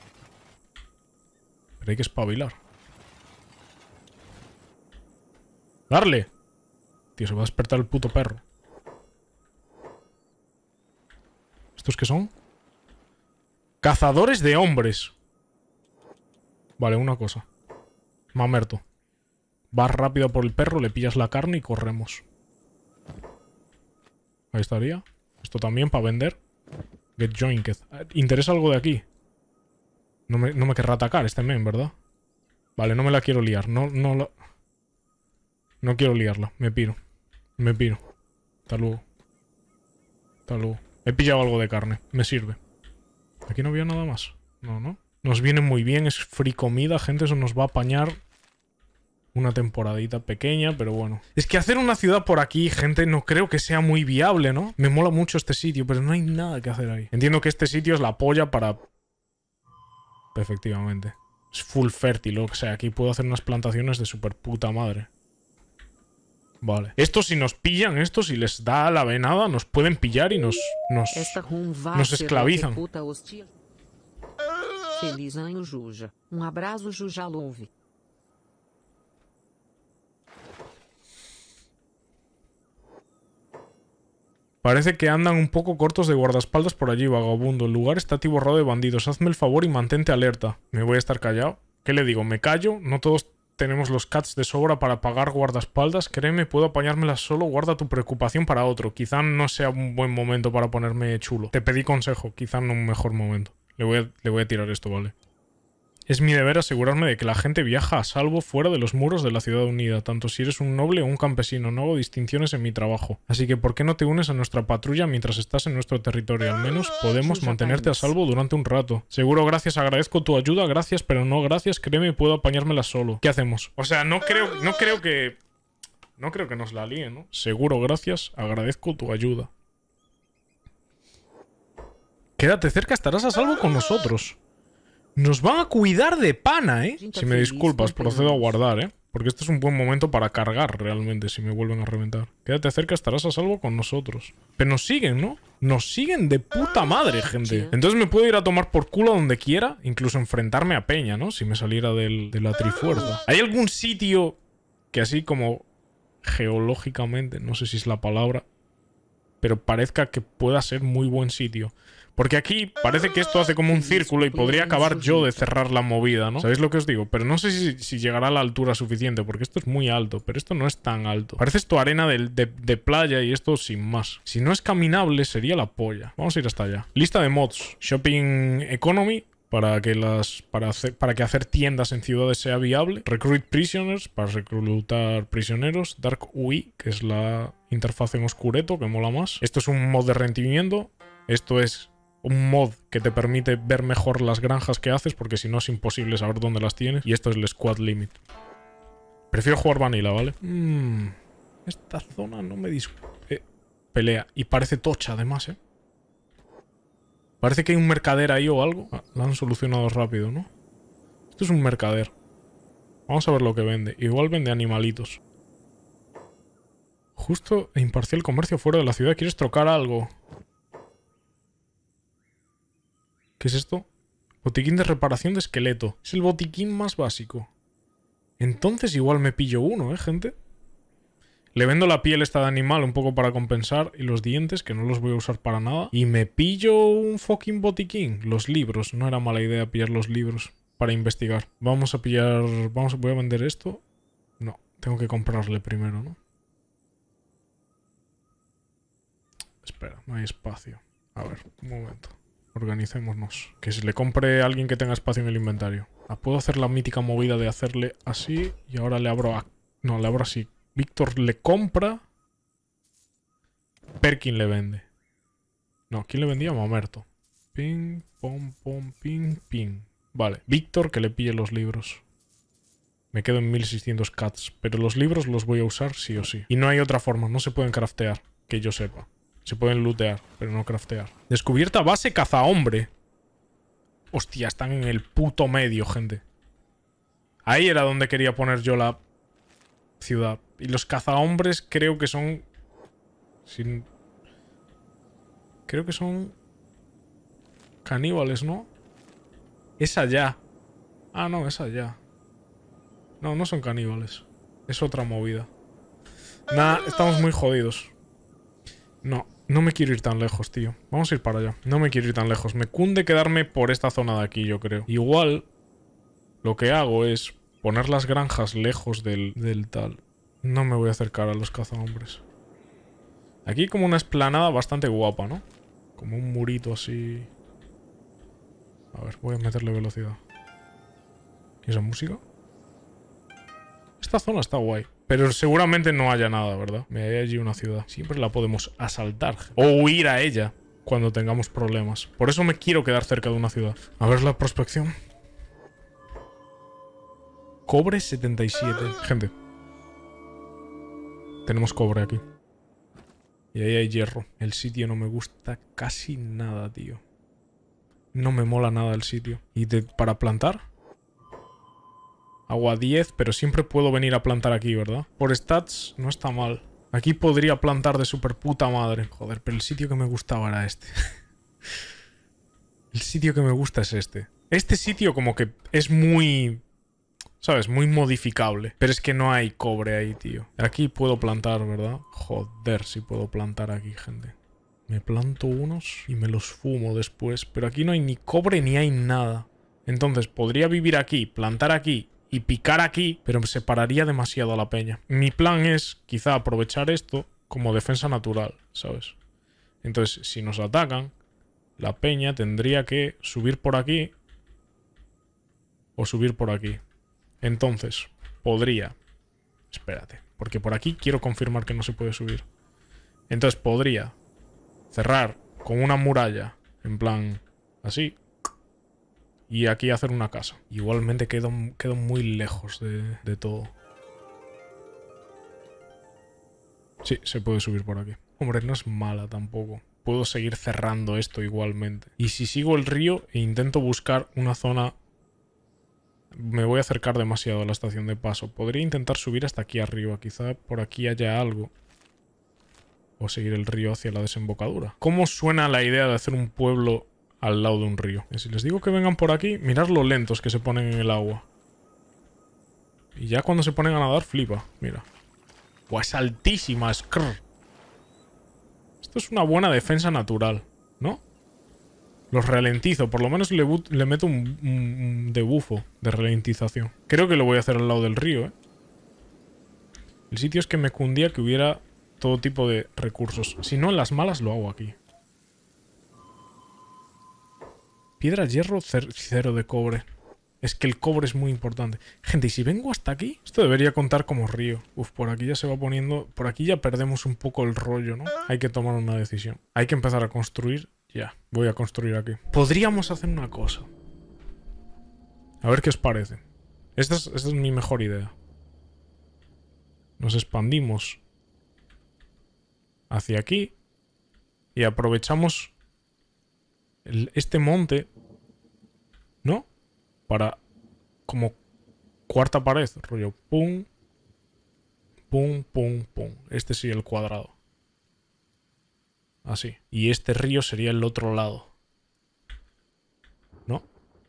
Pero hay que espabilar. ¡Darle! Tío, se va a despertar el puto perro. ¿Estos qué son? Cazadores de hombres. Vale, una cosa. Mamerto. Vas rápido por el perro, le pillas la carne y corremos. Ahí estaría. Esto también para vender. Get jointed. ¿Interesa algo de aquí? No me, no me querrá atacar este men, ¿verdad? Vale, no me la quiero liar. No, no la... No quiero liarla. Me piro. Me piro. Hasta luego. Hasta luego. He pillado algo de carne. Me sirve. Aquí no había nada más. No, no. Nos viene muy bien. Es free comida, gente. Eso nos va a apañar una temporadita pequeña, pero bueno. Es que hacer una ciudad por aquí, gente, no creo que sea muy viable, ¿no? Me mola mucho este sitio, pero no hay nada que hacer ahí. Entiendo que este sitio es la polla para... Efectivamente. Es full fértil, o sea, aquí puedo hacer unas plantaciones de super puta madre. Vale. Estos si nos pillan, estos si les da la venada, nos pueden pillar y nos... Nos, nos esclavizan. Feliz año, Juja. Un abrazo, Juja Love. Parece que andan un poco cortos de guardaespaldas por allí, vagabundo. El lugar está atiborrado de bandidos. Hazme el favor y mantente alerta. ¿Me voy a estar callado? ¿Qué le digo? ¿Me callo? No todos tenemos los cats de sobra para pagar guardaespaldas. Créeme, puedo apañármelas solo. Guarda tu preocupación para otro. Quizá no sea un buen momento para ponerme chulo. Te pedí consejo. Quizá no un mejor momento. Le voy a, le voy a tirar esto, ¿vale? Es mi deber asegurarme de que la gente viaja a salvo fuera de los muros de la Ciudad Unida, tanto si eres un noble o un campesino. No hago distinciones en mi trabajo. Así que, ¿por qué no te unes a nuestra patrulla mientras estás en nuestro territorio? Al menos podemos mantenerte a salvo durante un rato. Seguro, gracias, agradezco tu ayuda, gracias, pero no gracias, créeme, puedo apañármela solo. ¿Qué hacemos? O sea, no creo, no creo que... No creo que nos la líen, ¿no? Seguro, gracias, agradezco tu ayuda. Quédate cerca, estarás a salvo con nosotros. Nos van a cuidar de pana, ¿eh? Si me disculpas, procedo a guardar, ¿eh? Porque este es un buen momento para cargar, realmente, si me vuelven a reventar. Quédate cerca, estarás a salvo con nosotros. Pero nos siguen, ¿no? Nos siguen de puta madre, gente. Entonces me puedo ir a tomar por culo a donde quiera, incluso enfrentarme a peña, ¿no? Si me saliera del, de la trifuerza. ¿Hay algún sitio que así como geológicamente, no sé si es la palabra, pero parezca que pueda ser muy buen sitio? Porque aquí parece que esto hace como un círculo y podría acabar yo de cerrar la movida, ¿no? ¿Sabéis lo que os digo? Pero no sé si, si llegará a la altura suficiente, porque esto es muy alto, pero esto no es tan alto. Parece esto arena de, de, de playa y esto sin más. Si no es caminable, sería la polla. Vamos a ir hasta allá. Lista de mods. Shopping Economy, para que, las, para hacer, para que hacer tiendas en ciudades sea viable. Recruit Prisoners, para reclutar prisioneros. Dark U I, que es la interfaz en oscureto, que mola más. Esto es un mod de rendimiento. Esto es... un mod que te permite ver mejor las granjas que haces, porque si no es imposible saber dónde las tienes. Y esto es el Squad Limit. Prefiero jugar vanilla, ¿vale? Mm, esta zona no me dis... Eh, pelea. Y parece tocha, además, ¿eh? Parece que hay un mercader ahí o algo. Ah, la han solucionado rápido, ¿no? Esto es un mercader. Vamos a ver lo que vende. Igual vende animalitos. Justo e imparcial comercio fuera de la ciudad. ¿Quieres trocar algo? ¿Qué es esto? Botiquín de reparación de esqueleto. Es el botiquín más básico. Entonces igual me pillo uno, ¿eh, gente? Le vendo la piel esta de animal un poco para compensar. Y los dientes, que no los voy a usar para nada. Y me pillo un fucking botiquín. Los libros. No era mala idea pillar los libros para investigar. Vamos a pillar... Vamos, voy a vender esto. No, tengo que comprarle primero, ¿no? Espera, no hay espacio. A ver, un momento. Organicémonos. Que se le compre a alguien que tenga espacio en el inventario. Ah, puedo hacer la mítica movida de hacerle así y ahora le abro a... No, le abro así. Víctor le compra. Perkin le vende. No, ¿quién le vendía? Mamerto. Ping, pom, pom, ping, ping. Vale. Víctor que le pille los libros. Me quedo en mil seiscientos cats, pero los libros los voy a usar sí o sí. Y no hay otra forma, no se pueden craftear, que yo sepa. Se pueden lootear, pero no craftear. Descubierta base cazahombre. Hostia, están en el puto medio, gente. Ahí era donde quería poner yo la ciudad. Y los cazahombres creo que son... Sin... Creo que son... Caníbales, ¿no? Es allá. Ah, no, es allá. No, no son caníbales. Es otra movida. Nah, estamos muy jodidos. No, no me quiero ir tan lejos, tío. Vamos a ir para allá. No me quiero ir tan lejos. Me cunde quedarme por esta zona de aquí, yo creo. Igual, lo que hago es poner las granjas lejos del, del tal. No me voy a acercar a los cazahombres. Aquí como una explanada bastante guapa, ¿no? Como un murito así... A ver, voy a meterle velocidad. ¿Y esa música? Esta zona está guay. Pero seguramente no haya nada, ¿verdad? Me hay allí una ciudad. Siempre la podemos asaltar. O huir a ella cuando tengamos problemas. Por eso me quiero quedar cerca de una ciudad. A ver la prospección. Cobre setenta y siete. Gente. Tenemos cobre aquí. Y ahí hay hierro. El sitio no me gusta casi nada, tío. No me mola nada el sitio. ¿Y de, para plantar? Agua diez, pero siempre puedo venir a plantar aquí, ¿verdad? Por stats no está mal. Aquí podría plantar de super puta madre. Joder, pero el sitio que me gustaba era este. El sitio que me gusta es este. Este sitio como que es muy... ¿Sabes? Muy modificable. Pero es que no hay cobre ahí, tío. Aquí puedo plantar, ¿verdad? Joder, si puedo plantar aquí, gente. Me planto unos y me los fumo después. Pero aquí no hay ni cobre ni hay nada. Entonces podría vivir aquí, plantar aquí y picar aquí, pero me separaría demasiado a la peña. Mi plan es quizá aprovechar esto como defensa natural, ¿sabes? Entonces si nos atacan, la peña tendría que subir por aquí o subir por aquí. Entonces podría... Espérate, porque por aquí quiero confirmar que no se puede subir. Entonces podría... cerrar con una muralla, en plan, así. Y aquí hacer una casa. Igualmente quedo, quedo muy lejos de, de todo. Sí, se puede subir por aquí. Hombre, no es mala tampoco. Puedo seguir cerrando esto igualmente. Y si sigo el río e intento buscar una zona... Me voy a acercar demasiado a la estación de paso. Podría intentar subir hasta aquí arriba. Quizá por aquí haya algo. O seguir el río hacia la desembocadura. ¿Cómo suena la idea de hacer un pueblo al lado de un río? Si les digo que vengan por aquí, mirad lo lentos que se ponen en el agua. Y ya cuando se ponen a nadar, flipa. Mira. ¡Buah, es altísima! Skrrt. Esto es una buena defensa natural, ¿no? Los ralentizo. Por lo menos le, le meto un, un, un debufo de ralentización. Creo que lo voy a hacer al lado del río, ¿eh? El sitio es que me cundía que hubiera... todo tipo de recursos. Si no, en las malas lo hago aquí. Piedra, hierro, cero de cobre. Es que el cobre es muy importante. Gente, ¿y si vengo hasta aquí? Esto debería contar como río. Uf, por aquí ya se va poniendo... Por aquí ya perdemos un poco el rollo, ¿no? Hay que tomar una decisión. Hay que empezar a construir ya. Voy a construir aquí. Podríamos hacer una cosa. A ver qué os parece. Esta es, esta es mi mejor idea. Nos expandimos... hacia aquí. Y aprovechamos el, este monte, ¿no? Para como cuarta pared. Rollo pum, pum, pum, pum. Este sería el cuadrado. Así. Y este río sería el otro lado, ¿no?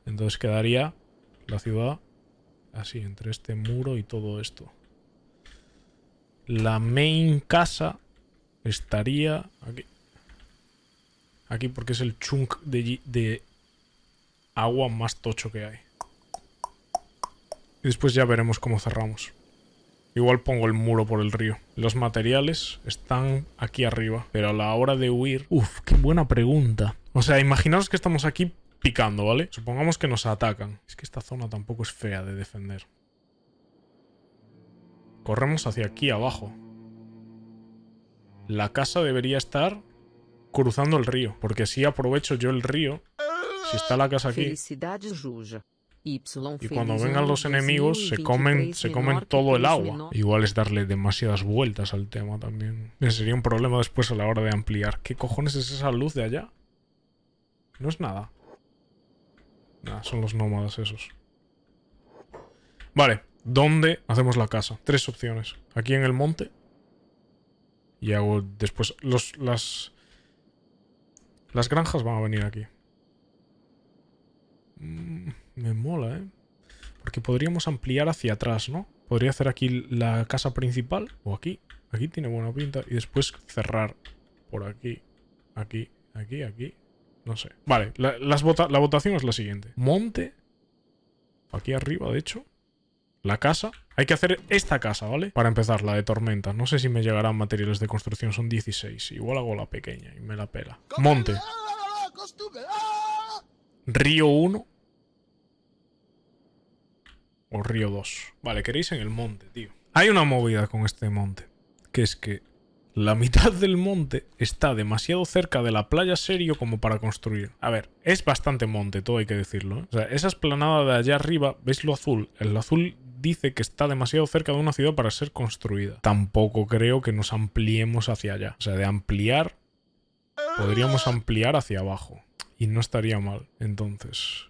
Entonces quedaría la ciudad así, entre este muro y todo esto. La main casa... estaría aquí. Aquí porque es el chunk de, de agua más tocho que hay. Y después ya veremos cómo cerramos. Igual pongo el muro por el río. Los materiales están aquí arriba. Pero a la hora de huir... Uf, qué buena pregunta. O sea, imaginaos que estamos aquí picando, ¿vale? Supongamos que nos atacan. Es que esta zona tampoco es fea de defender. Corremos hacia aquí abajo. La casa debería estar cruzando el río, porque así aprovecho yo el río. Si está la casa aquí... Felicidades, Ruja. Y cuando vengan los enemigos se comen, se comen todo el agua. Igual es darle demasiadas vueltas al tema también. Sería un problema después a la hora de ampliar. ¿Qué cojones es esa luz de allá? No es nada. Nada, son los nómadas esos. Vale, ¿dónde hacemos la casa? Tres opciones. Aquí en el monte. Y hago después... Los, las, las granjas van a venir aquí. Mm. Me mola, ¿eh? Porque podríamos ampliar hacia atrás, ¿no? Podría hacer aquí la casa principal. O aquí. Aquí tiene buena pinta. Y después cerrar por aquí. Aquí, aquí, aquí. No sé. Vale, la, las vota la votación es la siguiente. Monte. Aquí arriba, de hecho. La casa. Hay que hacer esta casa, ¿vale? Para empezar, la de tormenta. No sé si me llegarán materiales de construcción. Son dieciséis. Igual hago la pequeña y me la pela. Monte. Río uno. O río dos. Vale, queréis en el monte, tío. Hay una movida con este monte. Que es que la mitad del monte está demasiado cerca de la playa serio como para construir. A ver, es bastante monte, todo hay que decirlo, ¿eh? O sea, esa esplanada de allá arriba, ¿veis lo azul? El azul dice que está demasiado cerca de una ciudad para ser construida. Tampoco creo que nos ampliemos hacia allá. O sea, de ampliar, podríamos ampliar hacia abajo. Y no estaría mal. Entonces...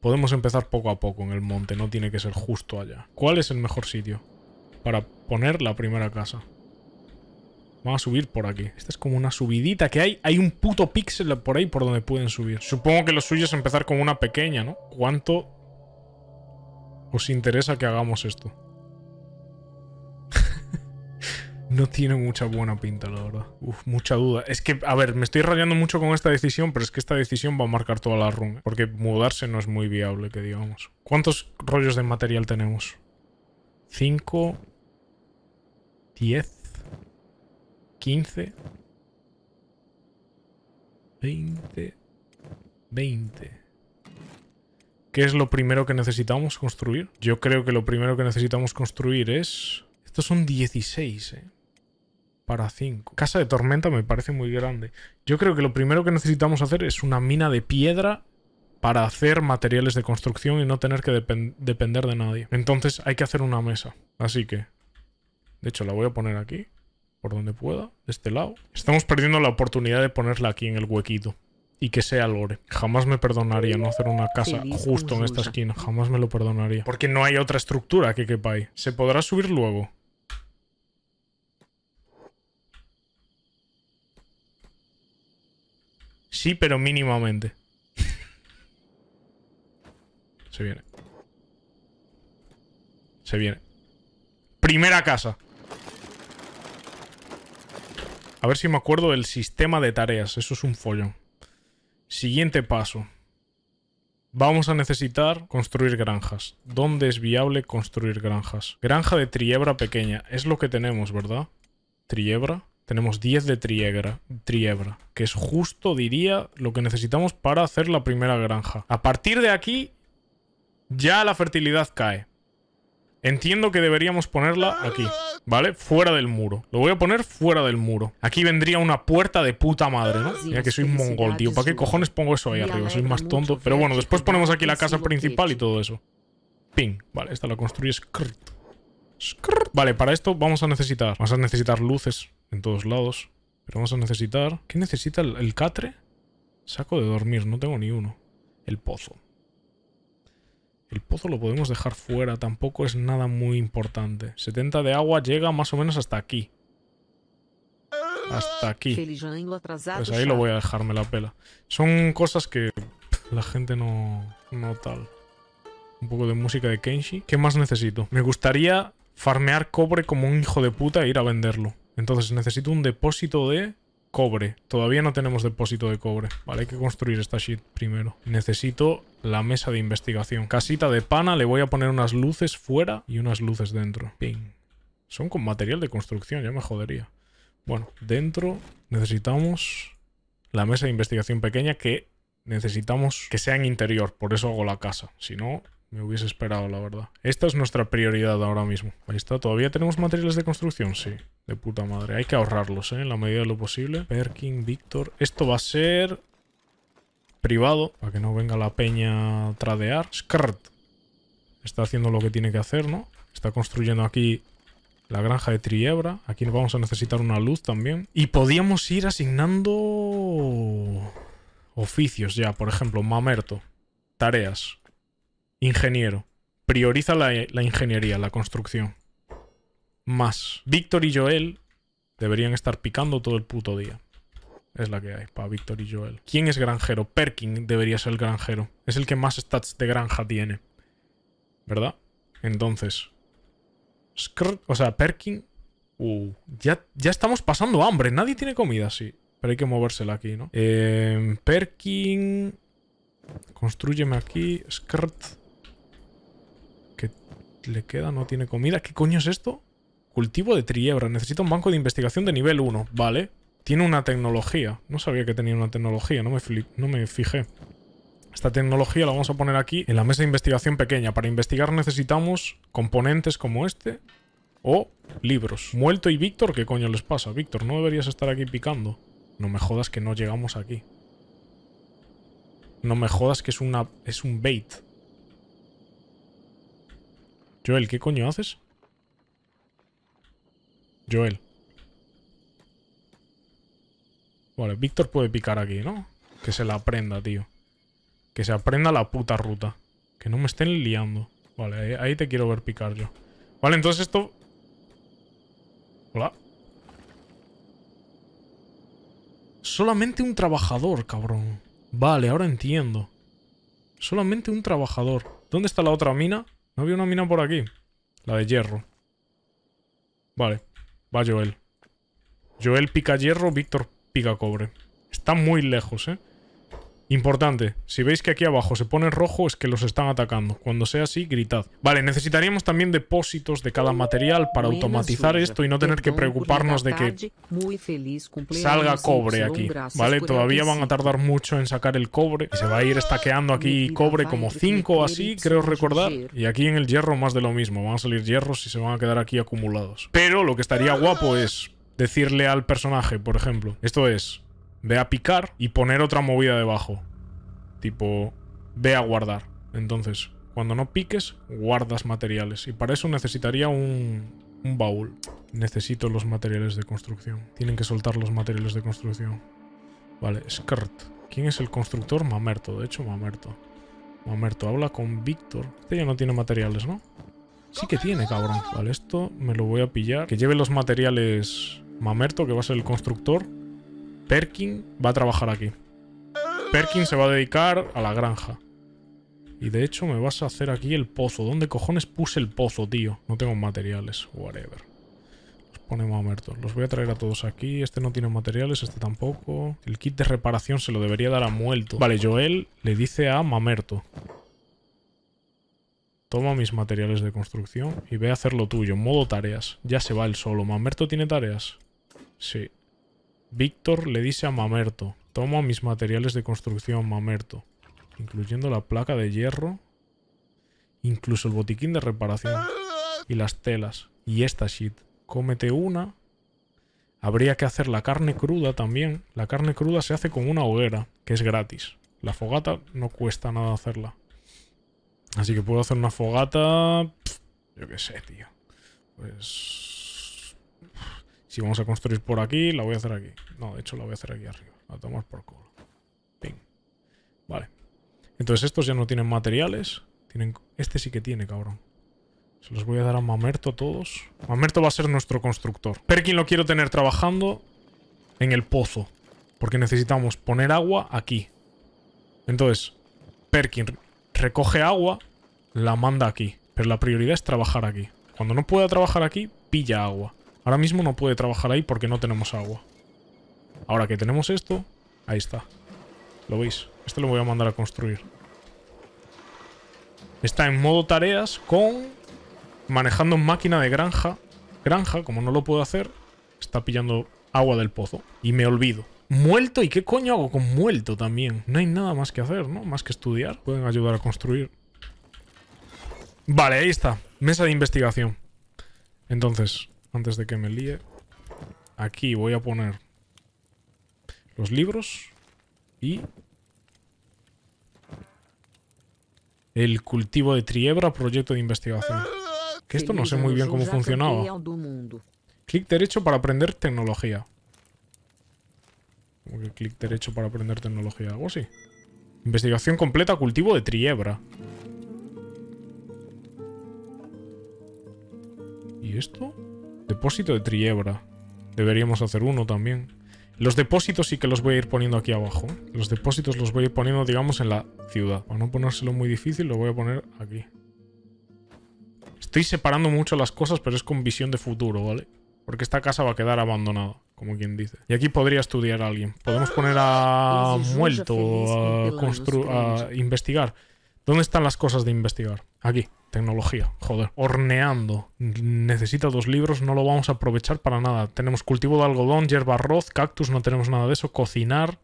podemos empezar poco a poco en el monte, no tiene que ser justo allá. ¿Cuál es el mejor sitio para poner la primera casa? Vamos a subir por aquí. Esta es como una subidita que hay. Hay un puto píxel por ahí por donde pueden subir. Supongo que lo suyo es empezar con una pequeña, ¿no? ¿Cuánto os interesa que hagamos esto? No tiene mucha buena pinta, la verdad. Uf, mucha duda. Es que, a ver, me estoy rayando mucho con esta decisión, pero es que esta decisión va a marcar toda la run. Porque mudarse no es muy viable, que digamos. ¿Cuántos rollos de material tenemos? ¿Cinco? ¿Diez? ¿Quince? ¿Veinte? ¿Veinte? ¿Qué es lo primero que necesitamos construir? Yo creo que lo primero que necesitamos construir es... Estos son dieciséis, ¿eh? Para cinco. Casa de tormenta me parece muy grande. Yo creo que lo primero que necesitamos hacer es una mina de piedra para hacer materiales de construcción y no tener que depend- depender de nadie. Entonces hay que hacer una mesa. Así que... de hecho, la voy a poner aquí. Por donde pueda. De este lado. Estamos perdiendo la oportunidad de ponerla aquí en el huequito. Y que sea lore. Jamás me perdonaría no hacer una casa justo en esta esquina. Jamás me lo perdonaría. Porque no hay otra estructura que quepa ahí. ¿Se podrá subir luego? Sí, pero mínimamente. Se viene. Se viene. Primera casa. A ver si me acuerdo del sistema de tareas. Eso es un follón. Siguiente paso. Vamos a necesitar construir granjas. ¿Dónde es viable construir granjas? Granja de triebra pequeña. Es lo que tenemos, ¿verdad? Triebra. Tenemos diez de triebra, triebra, que es justo, diría, lo que necesitamos para hacer la primera granja. A partir de aquí, ya la fertilidad cae. Entiendo que deberíamos ponerla aquí, ¿vale? Fuera del muro. Lo voy a poner fuera del muro. Aquí vendría una puerta de puta madre, ¿no? Ya que soy un mongol, tío. ¿Para qué cojones pongo eso ahí arriba? Soy más tonto. Pero bueno, después ponemos aquí la casa principal y todo eso. Ping. Vale, esta la construye Skrrt. Skrrt. Vale, para esto vamos a necesitar... Vamos a necesitar luces... en todos lados. Pero vamos a necesitar... ¿Qué necesita el, el catre? Saco de dormir, no tengo ni uno. El pozo. El pozo lo podemos dejar fuera, tampoco es nada muy importante. setenta de agua llega más o menos hasta aquí. Hasta aquí. Pues ahí lo voy a dejar, me la pela. Son cosas que pff, la gente no... no tal. Un poco de música de Kenshi. ¿Qué más necesito? Me gustaría farmear cobre como un hijo de puta e ir a venderlo. Entonces necesito un depósito de cobre. Todavía no tenemos depósito de cobre. Vale, hay que construir esta shit primero. Necesito la mesa de investigación. Casita de pana, le voy a poner unas luces fuera y unas luces dentro. Ping. Son con material de construcción, ya me jodería. Bueno, dentro necesitamos la mesa de investigación pequeña que necesitamos que sea en interior. Por eso hago la casa. Si no... me hubiese esperado, la verdad. Esta es nuestra prioridad ahora mismo. Ahí está. ¿Todavía tenemos materiales de construcción? Sí. De puta madre. Hay que ahorrarlos, ¿eh? En la medida de lo posible. Perkin, Víctor... Esto va a ser... privado, para que no venga la peña a tradear. Skrrt está haciendo lo que tiene que hacer, ¿no? Está construyendo aquí la granja de Triebra. Aquí nos vamos a necesitar una luz también. Y podíamos ir asignando oficios ya. Por ejemplo, Mamerto. Tareas. Ingeniero. Prioriza la, la ingeniería, la construcción. Más. Víctor y Joel deberían estar picando todo el puto día. Es la que hay para Víctor y Joel. ¿Quién es granjero? Perkin debería ser el granjero. Es el que más stats de granja tiene, ¿verdad? Entonces... Skrrt, o sea, Perkin... Uh, ya, ya estamos pasando hambre. Nadie tiene comida, sí. Pero hay que movérsela aquí, ¿no? Eh, Perkin... Constrúyeme aquí. Skrrt. ¿Qué le queda? No tiene comida. ¿Qué coño es esto? Cultivo de Triebra. Necesita un banco de investigación de nivel uno. Vale. Tiene una tecnología. No sabía que tenía una tecnología. No me, no me fijé. Esta tecnología la vamos a poner aquí en la mesa de investigación pequeña. Para investigar necesitamos componentes como este o libros. Muerto y Víctor, ¿qué coño les pasa? Víctor, no deberías estar aquí picando. No me jodas que no llegamos aquí. No me jodas que es, una, es un bait. Joel, ¿qué coño haces? Joel. Vale, Víctor puede picar aquí, ¿no? Que se la aprenda, tío. Que se aprenda la puta ruta. Que no me estén liando. Vale, ahí, ahí te quiero ver picar yo. Vale, entonces esto... Hola. Solamente un trabajador, cabrón. Vale, ahora entiendo. Solamente un trabajador. ¿Dónde está la otra mina? No había una mina por aquí. La de hierro. Vale. Va Joel. Joel pica hierro, Víctor pica cobre. Está muy lejos, ¿eh? Importante, si veis que aquí abajo se pone rojo es que los están atacando. Cuando sea así, gritad. Vale, necesitaríamos también depósitos de cada material para automatizar esto y no tener que preocuparnos de que salga cobre aquí. Vale, todavía van a tardar mucho en sacar el cobre. Y se va a ir estaqueando aquí cobre como cinco así, creo recordar. Y aquí en el hierro más de lo mismo. Van a salir hierros y se van a quedar aquí acumulados. Pero lo que estaría guapo es decirle al personaje, por ejemplo, esto es... Ve a picar y poner otra movida debajo. Tipo, ve a guardar. Entonces, cuando no piques, guardas materiales. Y para eso necesitaría un, un baúl. Necesito los materiales de construcción. Tienen que soltar los materiales de construcción. Vale, Skrrt. ¿Quién es el constructor? Mamerto. De hecho, Mamerto. Mamerto habla con Víctor. Este ya no tiene materiales, ¿no? Sí que tiene, cabrón. Vale, esto me lo voy a pillar. Que lleve los materiales Mamerto, que va a ser el constructor. Perkin va a trabajar aquí. Perkin se va a dedicar a la granja. Y de hecho me vas a hacer aquí el pozo. ¿Dónde cojones puse el pozo, tío? No tengo materiales. Whatever. Los ponemos a muertos. Los voy a traer a todos aquí. Este no tiene materiales, este tampoco. El kit de reparación se lo debería dar a Muerto. Vale, Joel le dice a Mamerto. Toma mis materiales de construcción y ve a hacer lo tuyo. Modo tareas. Ya se va él solo. ¿Mamerto tiene tareas? Sí. Víctor le dice a Mamerto, toma mis materiales de construcción, Mamerto, incluyendo la placa de hierro, incluso el botiquín de reparación y las telas y esta shit. Cómete una. Habría que hacer la carne cruda también. La carne cruda se hace con una hoguera, que es gratis. La fogata no cuesta nada hacerla. Así que puedo hacer una fogata... Pff, yo qué sé, tío. Pues... Si vamos a construir por aquí, la voy a hacer aquí. No, de hecho la voy a hacer aquí arriba. A tomar por culo. Ping. Vale. Entonces estos ya no tienen materiales. Tienen... Este sí que tiene, cabrón. Se los voy a dar a Mamerto todos. Mamerto va a ser nuestro constructor. Perkin lo quiero tener trabajando en el pozo. Porque necesitamos poner agua aquí. Entonces, Perkin recoge agua, la manda aquí. Pero la prioridad es trabajar aquí. Cuando no pueda trabajar aquí, pilla agua. Ahora mismo no puede trabajar ahí porque no tenemos agua. Ahora que tenemos esto, ahí está. ¿Lo veis? Este lo voy a mandar a construir. Está en modo tareas con... Manejando máquina de granja. Granja, como no lo puedo hacer, está pillando agua del pozo. Y me olvido. Muerto, ¿y qué coño hago con muerto también? No hay nada más que hacer, ¿no? Más que estudiar. Pueden ayudar a construir. Vale, ahí está. Mesa de investigación. Entonces... Antes de que me líe, aquí voy a poner los libros y El cultivo de Triebra, proyecto de investigación. Que esto no sé muy bien cómo funcionaba. Clic derecho para aprender tecnología. Como que clic derecho para aprender tecnología, algo así. Investigación completa, cultivo de Triebra. ¿Y esto? Depósito de Triebra. Deberíamos hacer uno también. Los depósitos sí que los voy a ir poniendo aquí abajo. Los depósitos los voy a ir poniendo, digamos, en la ciudad. Para no ponérselo muy difícil, lo voy a poner aquí. Estoy separando mucho las cosas, pero es con visión de futuro, ¿vale? Porque esta casa va a quedar abandonada, como quien dice. Y aquí podría estudiar a alguien. Podemos poner a Muerto, a, constru a investigar. ¿Dónde están las cosas de investigar? Aquí, tecnología, joder. Horneando. Necesita dos libros, no lo vamos a aprovechar para nada. Tenemos cultivo de algodón, hierba arroz, cactus, no tenemos nada de eso. Cocinar,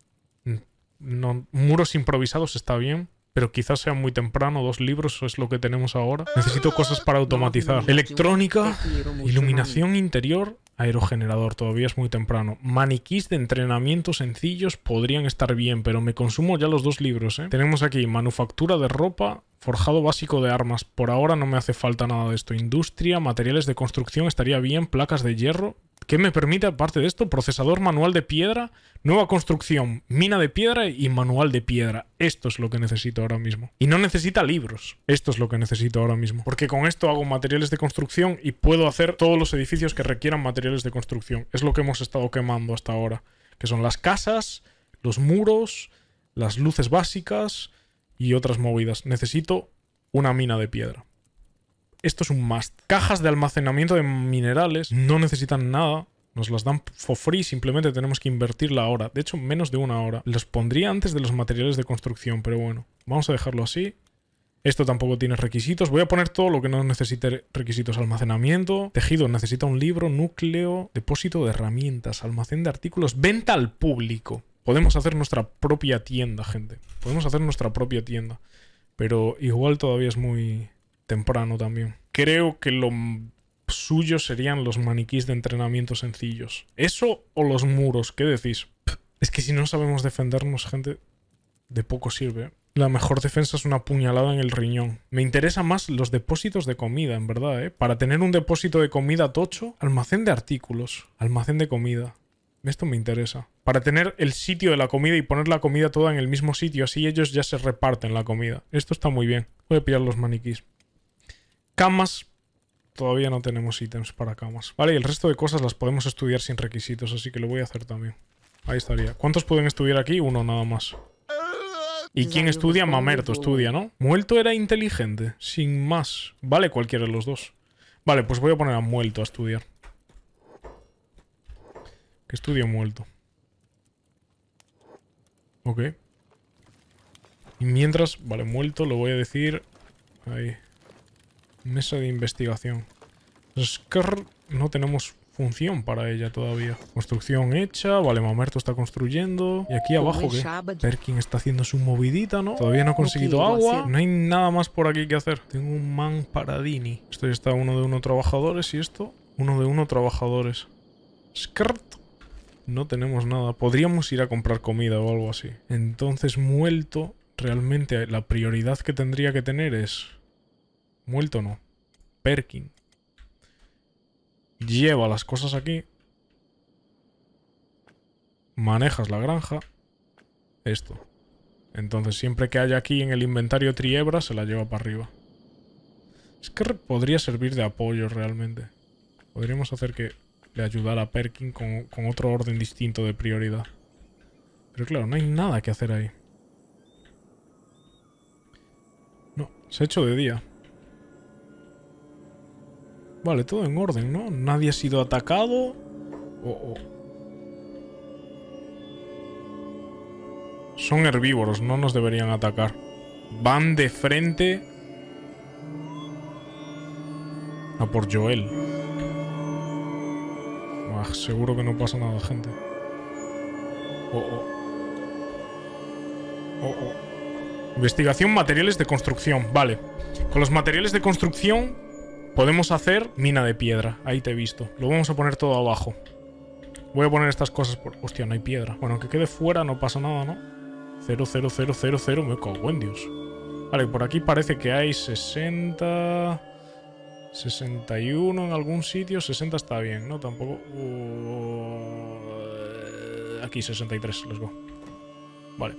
no, muros improvisados está bien, pero quizás sea muy temprano. Dos libros, eso es lo que tenemos ahora. Necesito cosas para automatizar. Electrónica, iluminación interior, aerogenerador, todavía es muy temprano. Maniquís de entrenamiento sencillos podrían estar bien, pero me consumo ya los dos libros, ¿eh? Tenemos aquí manufactura de ropa, forjado básico de armas. Por ahora no me hace falta nada de esto. Industria, materiales de construcción estaría bien, placas de hierro. ¿Qué me permite, aparte de esto? Procesador manual de piedra, nueva construcción, mina de piedra y manual de piedra. Esto es lo que necesito ahora mismo. Y no necesita libros. Esto es lo que necesito ahora mismo. Porque con esto hago materiales de construcción y puedo hacer todos los edificios que requieran materiales de construcción. Es lo que hemos estado quemando hasta ahora. Que son las casas, los muros, las luces básicas y otras movidas. Necesito una mina de piedra. Esto es un must. Cajas de almacenamiento de minerales. No necesitan nada. Nos las dan for free. Simplemente tenemos que invertir la hora. De hecho, menos de una hora. Los pondría antes de los materiales de construcción. Pero bueno, vamos a dejarlo así. Esto tampoco tiene requisitos. Voy a poner todo lo que no necesite requisitos. Almacenamiento. Tejido. Necesita un libro. Núcleo. Depósito de herramientas. Almacén de artículos. Venta al público. Podemos hacer nuestra propia tienda, gente. Podemos hacer nuestra propia tienda. Pero igual todavía es muy... temprano también. Creo que lo suyo serían los maniquís de entrenamiento sencillos. ¿Eso o los muros? ¿Qué decís? Es que si no sabemos defendernos, gente, de poco sirve. La mejor defensa es una puñalada en el riñón. Me interesan más los depósitos de comida, en verdad, ¿eh? Para tener un depósito de comida tocho, almacén de artículos, almacén de comida. Esto me interesa. Para tener el sitio de la comida y poner la comida toda en el mismo sitio, así ellos ya se reparten la comida. Esto está muy bien. Voy a pillar los maniquís. Camas, todavía no tenemos ítems para camas. Vale, y el resto de cosas las podemos estudiar sin requisitos, así que lo voy a hacer también. Ahí estaría. ¿Cuántos pueden estudiar aquí? Uno nada más. ¿Y quién estudia? Mamerto estudia, ¿no? Muerto era inteligente, sin más. Vale, cualquiera de los dos. Vale, pues voy a poner a Muerto a estudiar. Que estudie Muerto. Ok. Y mientras, vale, Muerto lo voy a decir... ahí... Mesa de investigación. Skrrt, no tenemos función para ella todavía. Construcción hecha. Vale, Mamerto está construyendo. Y aquí abajo, ¿qué? Perkin está haciendo su movidita, ¿no? Todavía no ha conseguido agua. No hay nada más por aquí que hacer. Tengo un man paradini. Esto ya está uno de uno trabajadores. ¿Y esto? Uno de uno trabajadores. Skrrt. No tenemos nada. Podríamos ir a comprar comida o algo así. Entonces, Muerto, realmente la prioridad que tendría que tener es... Muerto no. Perkin. Lleva las cosas aquí. Manejas la granja. Esto. Entonces siempre que haya aquí en el inventario Triebra se la lleva para arriba. Es que podría servir de apoyo realmente. Podríamos hacer que le ayudara a Perkin con, con otro orden distinto de prioridad. Pero claro, no hay nada que hacer ahí. No, se ha hecho de día. Vale, todo en orden, ¿no? Nadie ha sido atacado. Oh, oh. Son herbívoros, no nos deberían atacar. Van de frente a por Joel. Uah, seguro que no pasa nada, gente. Oh, oh. Oh, oh. Investigación, materiales de construcción. Vale. Con los materiales de construcción... podemos hacer mina de piedra. Ahí te he visto. Lo vamos a poner todo abajo. Voy a poner estas cosas por... hostia, no hay piedra. Bueno, aunque quede fuera no pasa nada, ¿no? cero, cero, cero, cero, cero. Me cago en Dios. Vale, por aquí parece que hay sesenta... sesenta y uno en algún sitio. sesenta está bien, ¿no? Tampoco... Uh, aquí, sesenta y tres. Let's go. Vale.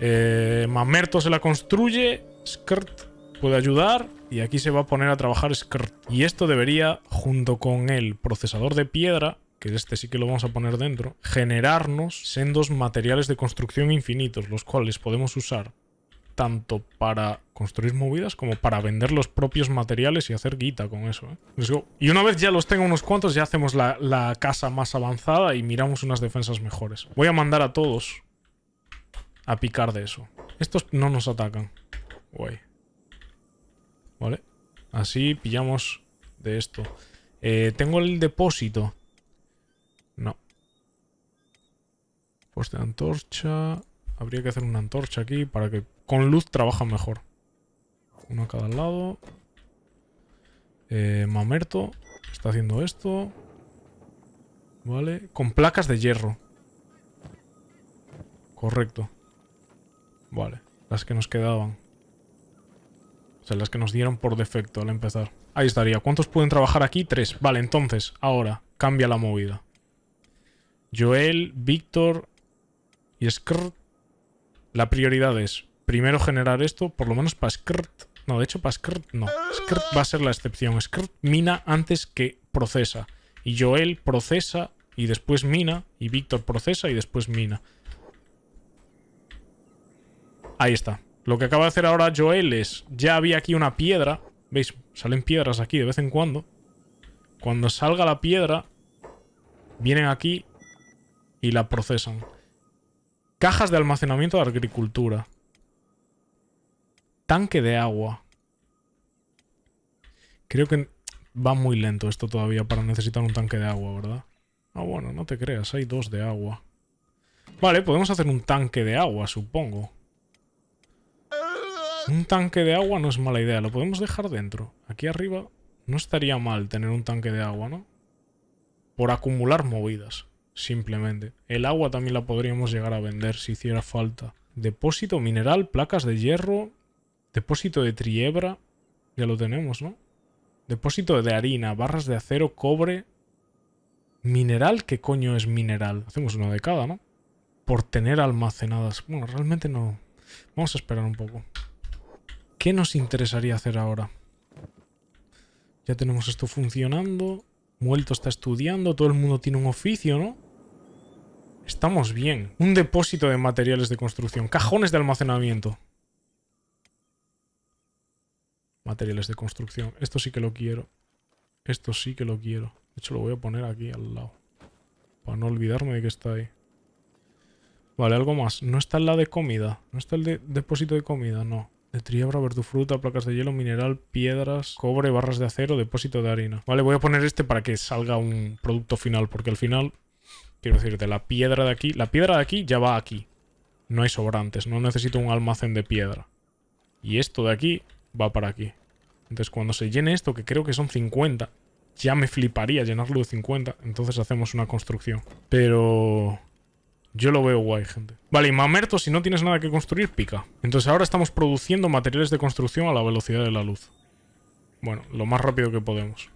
Eh, Mamerto se la construye. Skrrt puede ayudar. Y aquí se va a poner a trabajar Skrrt. Y esto debería, junto con el procesador de piedra... que este sí que lo vamos a poner dentro, generarnos sendos materiales de construcción infinitos, los cuales podemos usar tanto para construir movidas como para vender los propios materiales y hacer guita con eso, ¿eh? Let's go. Y una vez ya los tenga unos cuantos, ya hacemos la, la casa más avanzada y miramos unas defensas mejores. Voy a mandar a todos a picar de eso. Estos no nos atacan. Guay. Vale. Así pillamos de esto. Eh, tengo el depósito. No. Poste de antorcha. Habría que hacer una antorcha aquí para que con luz trabaja mejor. Uno a cada lado. Eh, Mamerto está haciendo esto. Vale. Con placas de hierro. Correcto. Vale. Las que nos quedaban. O sea, las que nos dieron por defecto al empezar. Ahí estaría. ¿Cuántos pueden trabajar aquí? Tres. Vale, entonces, ahora cambia la movida. Joel, Víctor y Skrrt. La prioridad es primero generar esto, por lo menos para Skrrt. No, de hecho para Skrrt no. Skrrt va a ser la excepción. Skrrt mina antes que procesa. Y Joel procesa y después mina. Y Víctor procesa y después mina. Ahí está. Lo que acaba de hacer ahora Joel es... ya había aquí una piedra. ¿Veis? Salen piedras aquí de vez en cuando. Cuando salga la piedra, vienen aquí... y la procesan. Cajas de almacenamiento de agricultura. Tanque de agua. Creo que va muy lento esto todavía para necesitar un tanque de agua, ¿verdad? Ah, bueno, no te creas. Hay dos de agua. Vale, podemos hacer un tanque de agua, supongo. Un tanque de agua no es mala idea. Lo podemos dejar dentro. Aquí arriba no estaría mal tener un tanque de agua, ¿no? Por acumular movidas. Simplemente. El agua también la podríamos llegar a vender si hiciera falta. Depósito mineral, placas de hierro, depósito de triebra. Ya lo tenemos, ¿no? Depósito de harina, barras de acero, cobre. ¿Mineral? ¿Qué coño es mineral? Hacemos una de cada, ¿no? Por tener almacenadas. Bueno, realmente no. Vamos a esperar un poco. ¿Qué nos interesaría hacer ahora? Ya tenemos esto funcionando. Muerto está estudiando. Todo el mundo tiene un oficio, ¿no? Estamos bien. Un depósito de materiales de construcción. Cajones de almacenamiento. Materiales de construcción. Esto sí que lo quiero. Esto sí que lo quiero. De hecho, lo voy a poner aquí al lado. Para no olvidarme de que está ahí. Vale, algo más. No está en la de comida. No está el de depósito de comida, no. De triebra, verdufruta, placas de hielo, mineral, piedras, cobre, barras de acero, depósito de harina. Vale, voy a poner este para que salga un producto final, porque al final, quiero decirte, la piedra de aquí, la piedra de aquí ya va aquí. No hay sobrantes, no necesito un almacén de piedra. Y esto de aquí va para aquí. Entonces cuando se llene esto, que creo que son cincuenta, ya me fliparía llenarlo de cincuenta, entonces hacemos una construcción. Pero... yo lo veo guay, gente. Vale, y Mamerto, si no tienes nada que construir, pica. Entonces ahora estamos produciendo materiales de construcción a la velocidad de la luz. Bueno, lo más rápido que podemos.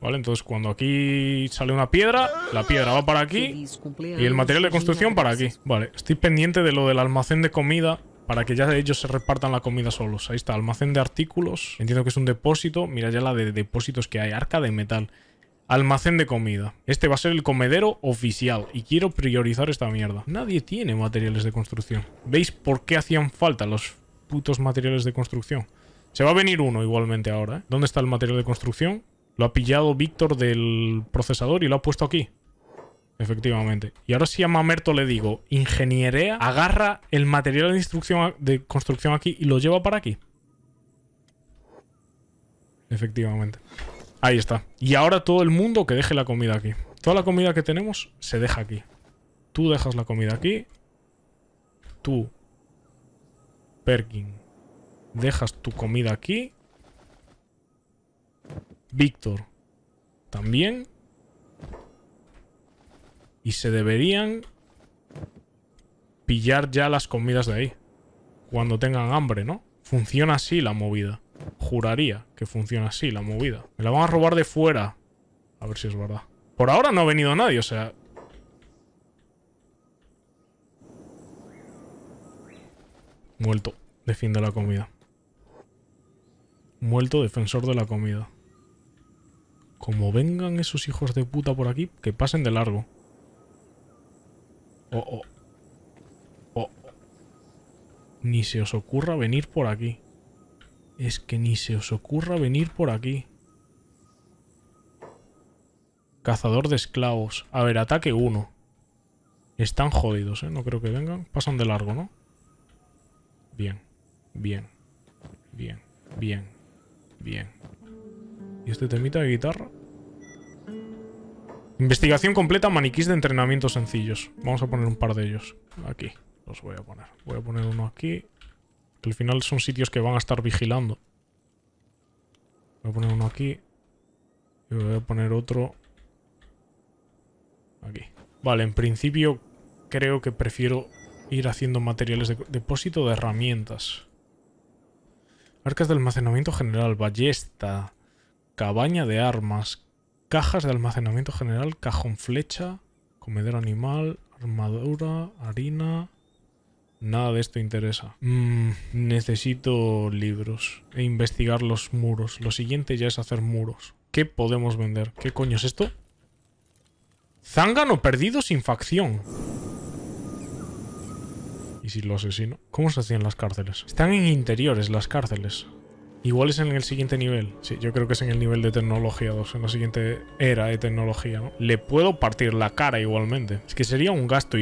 Vale, entonces cuando aquí sale una piedra, la piedra va para aquí y el material de construcción para aquí. Vale, estoy pendiente de lo del almacén de comida para que ya ellos se repartan la comida solos. Ahí está, almacén de artículos. Entiendo que es un depósito. Mira ya la de depósitos que hay. Arca de metal. Almacén de comida. Este va a ser el comedero oficial. Y quiero priorizar esta mierda. Nadie tiene materiales de construcción. ¿Veis por qué hacían falta los putos materiales de construcción? Se va a venir uno igualmente ahora, ¿eh? ¿Dónde está el material de construcción? Lo ha pillado Víctor del procesador y lo ha puesto aquí. Efectivamente. Y ahora sí a Mamerto le digo, ingeniería, agarra el material de, instrucción, de construcción aquí y lo lleva para aquí. Efectivamente. Ahí está. Y ahora todo el mundo que deje la comida aquí. Toda la comida que tenemos se deja aquí. Tú dejas la comida aquí. Tú, Perkin, dejas tu comida aquí. Víctor, también. Y se deberían pillar ya las comidas de ahí. Cuando tengan hambre, ¿no? Funciona así la movida. Juraría que funciona así la movida. Me la van a robar de fuera. A ver si es verdad. Por ahora no ha venido nadie, o sea... Muerto, defiende la comida. Muerto, defensor de la comida. Como vengan esos hijos de puta por aquí, que pasen de largo. Oh, oh. Oh. Ni se os ocurra venir por aquí. Es que ni se os ocurra venir por aquí. Cazador de esclavos. A ver, ataque uno. Están jodidos, ¿eh? No creo que vengan. Pasan de largo, ¿no? Bien, bien, bien, bien, bien. ¿Y este temita de guitarra? Investigación completa, maniquís de entrenamiento sencillos. Vamos a poner un par de ellos. Aquí, los voy a poner. Voy a poner uno aquí. Que al final son sitios que van a estar vigilando. Voy a poner uno aquí. Y voy a poner otro... Aquí. Vale, en principio creo que prefiero... ir haciendo materiales de depósito de herramientas. Arcas de almacenamiento general, ballesta, cabaña de armas, cajas de almacenamiento general, cajón flecha, comedero animal, armadura, harina... Nada de esto interesa. Mm, necesito libros e investigar los muros. Lo siguiente ya es hacer muros. ¿Qué podemos vender? ¿Qué coño es esto? Zángano perdido sin facción. ¿Y si lo asesino? ¿Cómo se hacían las cárceles? Están en interiores las cárceles. Igual es en el siguiente nivel. Sí, yo creo que es en el nivel de tecnología dos. En la siguiente era de tecnología, ¿no? Le puedo partir la cara igualmente. Es que sería un gasto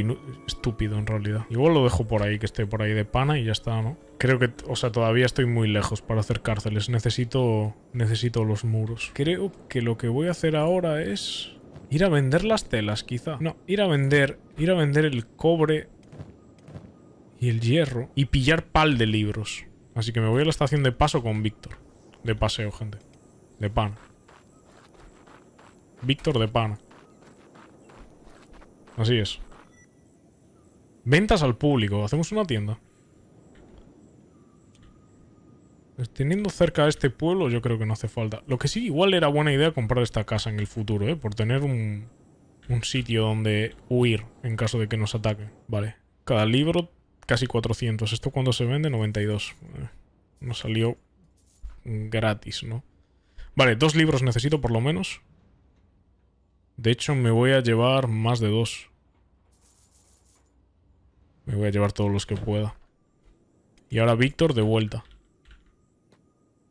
estúpido en realidad. Igual lo dejo por ahí, que esté por ahí de pana y ya está, ¿no? Creo que... O sea, todavía estoy muy lejos para hacer cárceles. Necesito... Necesito los muros. Creo que lo que voy a hacer ahora es... ir a vender las telas, quizá. No, ir a vender... Ir a vender el cobre... y el hierro. Y pillar pal de libros. Así que me voy a la estación de paso con Víctor. De paseo, gente. De pan. Víctor de pan. Así es. Ventas al público. Hacemos una tienda. Pues teniendo cerca a este pueblo, yo creo que no hace falta. Lo que sí, igual era buena idea comprar esta casa en el futuro, ¿eh? Por tener un, un sitio donde huir en caso de que nos ataquen. Vale. Cada libro... casi cuatrocientos. ¿Esto cuando se vende? noventa y dos. Eh, nos salió gratis, ¿no? Vale, dos libros necesito por lo menos. De hecho, me voy a llevar más de dos. Me voy a llevar todos los que pueda. Y ahora Víctor de vuelta.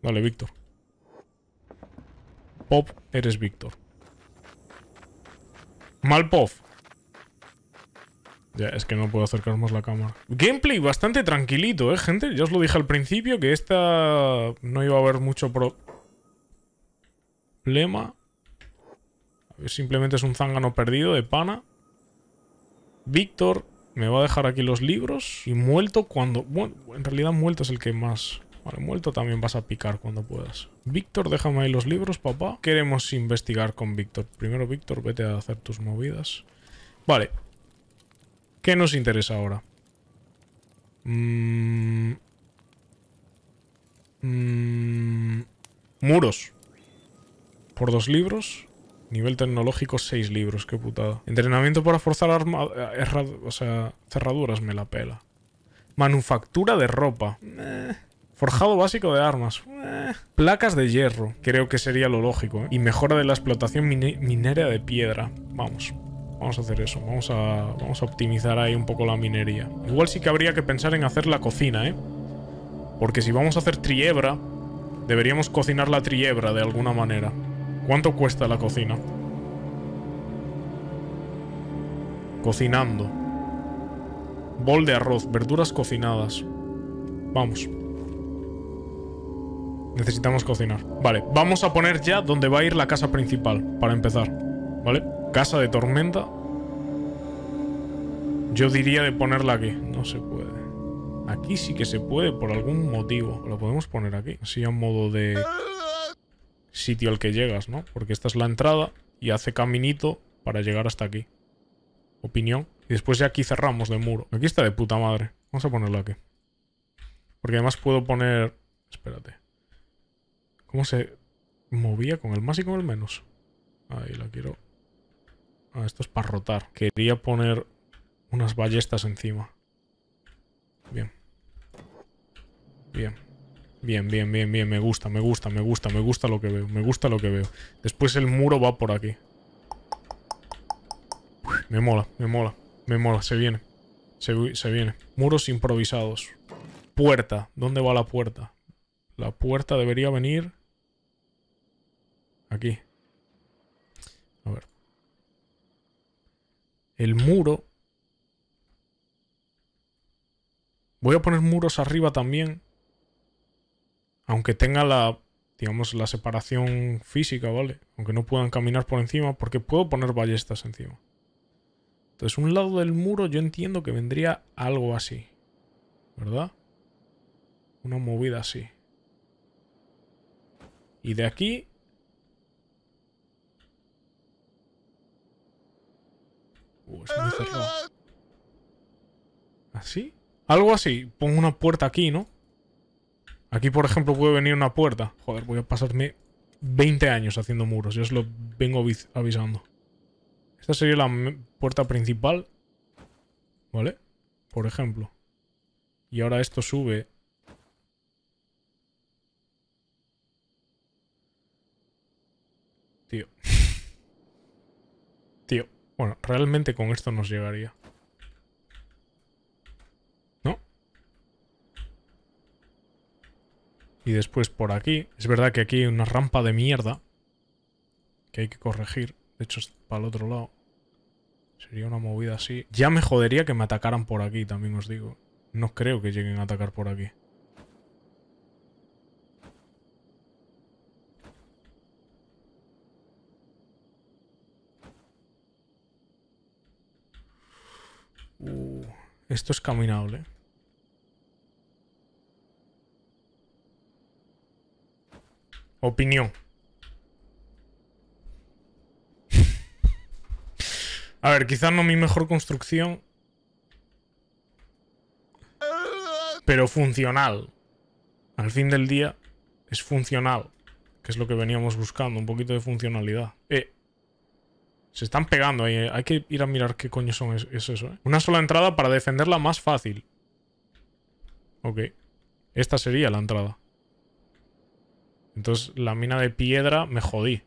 Dale, Víctor. Pop, eres Víctor. Mal Pop. Ya, es que no puedo acercar más la cámara. Gameplay bastante tranquilito, ¿eh, gente? Ya os lo dije al principio que esta... no iba a haber mucho pro... problema. A ver, simplemente es un zángano perdido de pana. Víctor me va a dejar aquí los libros. Y Muerto cuando... Bueno, en realidad Muerto es el que más... Vale, Muerto también vas a picar cuando puedas. Víctor, déjame ahí los libros, papá. Queremos investigar con Víctor. Primero, Víctor, vete a hacer tus movidas. Vale. ¿Qué nos interesa ahora? Mm... Mm... Muros. Por dos libros. Nivel tecnológico, seis libros. Qué putada. Entrenamiento para forzar arma... Erra... O sea, cerraduras me la pela. Manufactura de ropa. Eh. Forjado básico de armas. Eh. Placas de hierro. Creo que sería lo lógico, ¿eh? Y mejora de la explotación min minera de piedra. Vamos. Vamos a hacer eso, vamos a, vamos a optimizar ahí un poco la minería. Igual sí que habría que pensar en hacer la cocina, ¿eh? Porque si vamos a hacer triebra, deberíamos cocinar la triebra de alguna manera. ¿Cuánto cuesta la cocina? Cocinando. Bol de arroz, verduras cocinadas. Vamos. Necesitamos cocinar. Vale, vamos a poner ya donde va a ir la casa principal, para empezar, ¿vale? Casa de tormenta. Yo diría de ponerla aquí. No se puede. Aquí sí que se puede por algún motivo. Lo podemos poner aquí. Así a modo de sitio al que llegas, ¿no? Porque esta es la entrada y hace caminito para llegar hasta aquí. Opinión. Y después ya aquí cerramos de muro. Aquí está de puta madre. Vamos a ponerla aquí. Porque además puedo poner... Espérate. ¿Cómo se movía con el más y con el menos? Ahí la quiero... Ah, esto es para rotar. Quería poner unas ballestas encima. Bien. Bien. Bien, bien, bien, bien. Me gusta, me gusta, me gusta, me gusta lo que veo. Me gusta lo que veo. Después el muro va por aquí. Me mola, me mola, me mola. Se viene. Se, se viene. Muros improvisados. Puerta. ¿Dónde va la puerta? La puerta debería venir... Aquí. A ver. El muro... Voy a poner muros arriba también. Aunque tenga la... Digamos, la separación física, ¿vale? Aunque no puedan caminar por encima. Porque puedo poner ballestas encima. Entonces, un lado del muro yo entiendo que vendría algo así. ¿Verdad? Una movida así. Y de aquí... Uh, está muy cerrado. ¿Así? Algo así. Pongo una puerta aquí, ¿no? Aquí, por ejemplo, puede venir una puerta. Joder, voy a pasarme veinte años haciendo muros. Yo os lo vengo avisando. Esta sería la puerta principal. ¿Vale? Por ejemplo. Y ahora esto sube. Tío. Tío. Bueno, realmente con esto nos llegaría. ¿No? Y después por aquí. Es verdad que aquí hay una rampa de mierda. Que hay que corregir. De hecho, es para el otro lado. Sería una movida así. Ya me jodería que me atacaran por aquí, también os digo. No creo que lleguen a atacar por aquí. Uh, esto es caminable. Opinión. A ver, quizás no mi mejor construcción, pero funcional. Al fin del día es funcional, que es lo que veníamos buscando, un poquito de funcionalidad. Eh. Se están pegando ahí, eh. Hay que ir a mirar qué coño son es, es eso, eh. Una sola entrada para defenderla más fácil. Ok. Esta sería la entrada. Entonces la mina de piedra me jodí.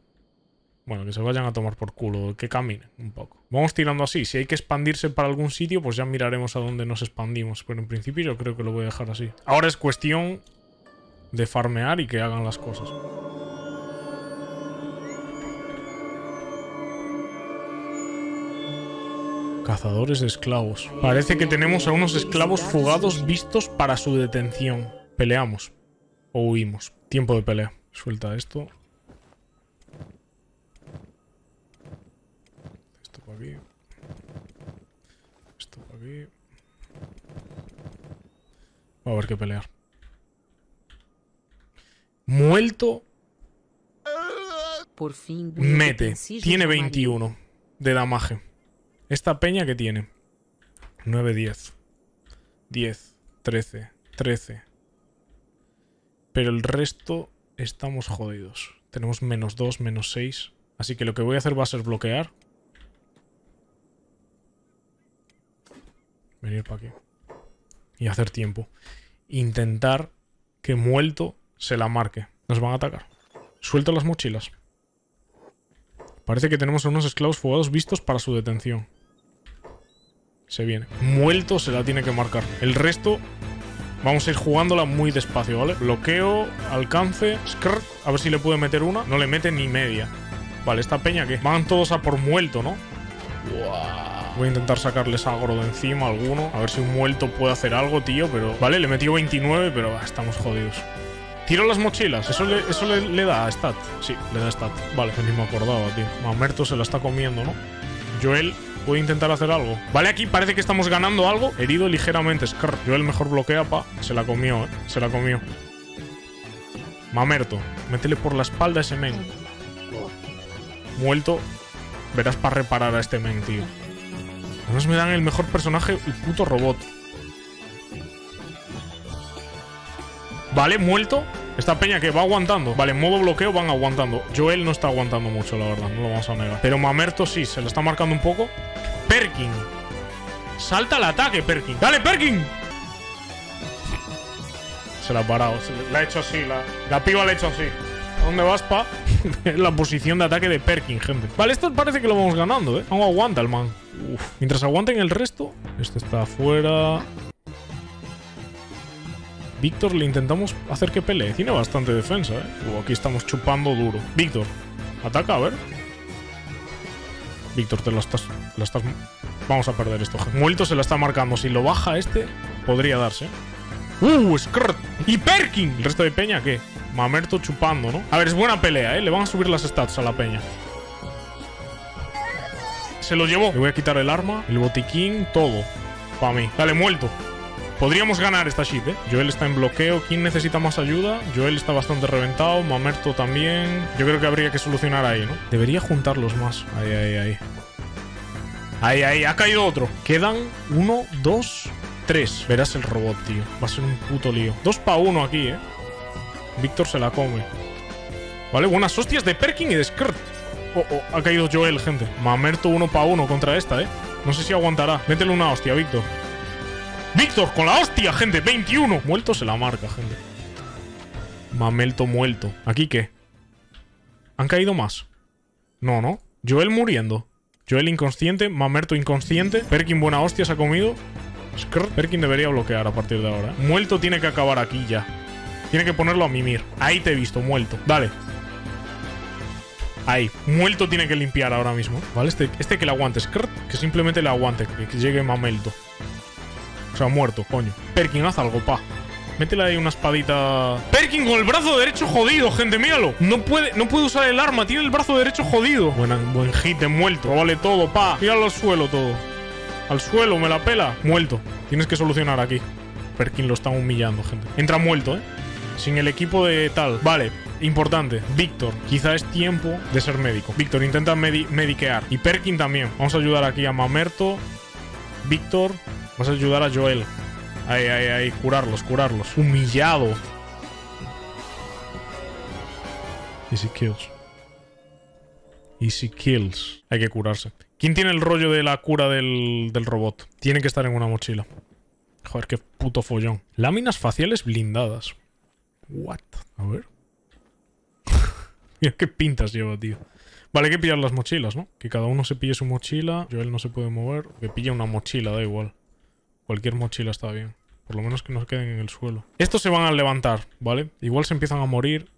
Bueno, que se vayan a tomar por culo, que caminen un poco. Vamos tirando así. Si hay que expandirse para algún sitio, pues ya miraremos a dónde nos expandimos. Pero en principio yo creo que lo voy a dejar así. Ahora es cuestión de farmear y que hagan las cosas. Cazadores de esclavos. Parece que tenemos a unos esclavos fugados vistos para su detención. Peleamos. O huimos. Tiempo de pelea. Suelta esto. Esto para aquí. Esto para aquí. Va a haber que pelear. Muerto. Por fin. Mete. Tiene veintiuno de damaje. Esta peña que tiene nueve, diez, diez, trece, trece. Pero el resto estamos jodidos. Tenemos menos dos, menos seis. Así que lo que voy a hacer va a ser bloquear. Venir para aquí. Y hacer tiempo. Intentar que Muerto se la marque. Nos van a atacar. Suelta las mochilas. Parece que tenemos a unos esclavos fugados vistos para su detención. Se viene. Muerto se la tiene que marcar. El resto vamos a ir jugándola muy despacio, ¿vale? Bloqueo, alcance, Skrrt. A ver si le puede meter una. No le mete ni media. Vale, esta peña que van todos a por Muerto, ¿no? Wow. Voy a intentar sacarles agro de encima alguno. A ver si un Muerto puede hacer algo, tío. Pero vale, le metió veintinueve, pero ah, estamos jodidos. Tiro las mochilas. Eso le, eso le, le da a stat. Sí, le da a stat. Vale, ni me acordaba, tío. Mamerto se la está comiendo, ¿no? Joel puede intentar hacer algo. Vale, aquí parece que estamos ganando algo. Herido ligeramente. Skrrt. Joel mejor bloquea, pa. Se la comió, ¿eh? Se la comió. Mamerto. Métele por la espalda a ese men. Muerto. Verás para reparar a este men, tío. Además me dan el mejor personaje, el puto robot. Vale, muerto. Esta peña que va aguantando. Vale, en modo bloqueo van aguantando. Joel no está aguantando mucho, la verdad. No lo vamos a negar. Pero Mamerto sí, se le está marcando un poco. Perkin. Salta al ataque, Perkin. ¡Dale, Perkin! Se la ha parado. La ha hecho así. La, la piba la ha hecho así. ¿A dónde vas, pa? La posición de ataque de Perkin, gente. Vale, esto parece que lo vamos ganando, ¿eh? Aún aguanta el man. Uf. Mientras aguanten el resto... Este está afuera... Víctor le intentamos hacer que pelee. Tiene bastante defensa, ¿eh? Uh, aquí estamos chupando duro. Víctor, ataca, a ver. Víctor, te la estás... La estás... Vamos a perder esto. Muerto se la está marcando. Si lo baja este, podría darse. ¡Uh, Skrrt! ¡Y Perkin! ¿El resto de peña qué? Mamerto chupando, ¿no? A ver, es buena pelea, ¿eh? Le van a subir las stats a la peña. Se lo llevó. Le voy a quitar el arma, el botiquín, todo. Para mí. Dale, muerto. Podríamos ganar esta shit, ¿eh? Joel está en bloqueo. ¿Quién necesita más ayuda? Joel está bastante reventado. Mamerto también. Yo creo que habría que solucionar ahí, ¿no? Debería juntarlos más. Ahí, ahí, ahí. Ahí, ahí. Ha caído otro. Quedan uno, dos, tres. Verás el robot, tío. Va a ser un puto lío. Dos para uno aquí, ¿eh? Víctor se la come. Vale, buenas hostias de Perkin y de Skrrt. Oh, oh. Ha caído Joel, gente. Mamerto uno para uno contra esta, ¿eh? No sé si aguantará. Métele una hostia, Víctor. Víctor, con la hostia, gente, veintiuno. Muerto se la marca, gente. Mamerto muerto. ¿Aquí qué? ¿Han caído más? No, ¿no? Joel muriendo. Joel inconsciente, Mamerto inconsciente. Perkin buena hostia se ha comido. Skrrt. Perkin debería bloquear a partir de ahora. Muerto tiene que acabar aquí ya. Tiene que ponerlo a mimir. Ahí te he visto, muerto. Dale. Ahí, muerto tiene que limpiar ahora mismo. Vale, este, este que le aguante, Skrrt. Que simplemente le aguante, que llegue Mamerto. O sea, muerto, coño. Perkin, haz algo, pa. Métele ahí una espadita. Perkin con el brazo derecho jodido, gente, míralo. No puede, no puede usar el arma, tiene el brazo derecho jodido. Buena, buen hit de muerto. Vale todo, pa. Tíralo al suelo todo. Al suelo, me la pela. Muerto. Tienes que solucionar aquí. Perkin lo está humillando, gente. Entra muerto, eh. Sin el equipo de tal. Vale, importante. Víctor, quizá es tiempo de ser médico. Víctor, intenta medi mediquear. Y Perkin también. Vamos a ayudar aquí a Mamerto. Víctor. Vas a ayudar a Joel. Ahí, ahí, ahí. Curarlos, curarlos. Humillado. Easy kills. Easy kills. Hay que curarse. ¿Quién tiene el rollo de la cura del, del robot? Tiene que estar en una mochila. Joder, qué puto follón. Láminas faciales blindadas. What? A ver. Mira qué pintas lleva, tío. Vale, hay que pillar las mochilas, ¿no? Que cada uno se pille su mochila. Joel no se puede mover. Que pille una mochila, da igual. Cualquier mochila está bien. Por lo menos que no se queden en el suelo. Estos se van a levantar, ¿vale? Igual se empiezan a morir,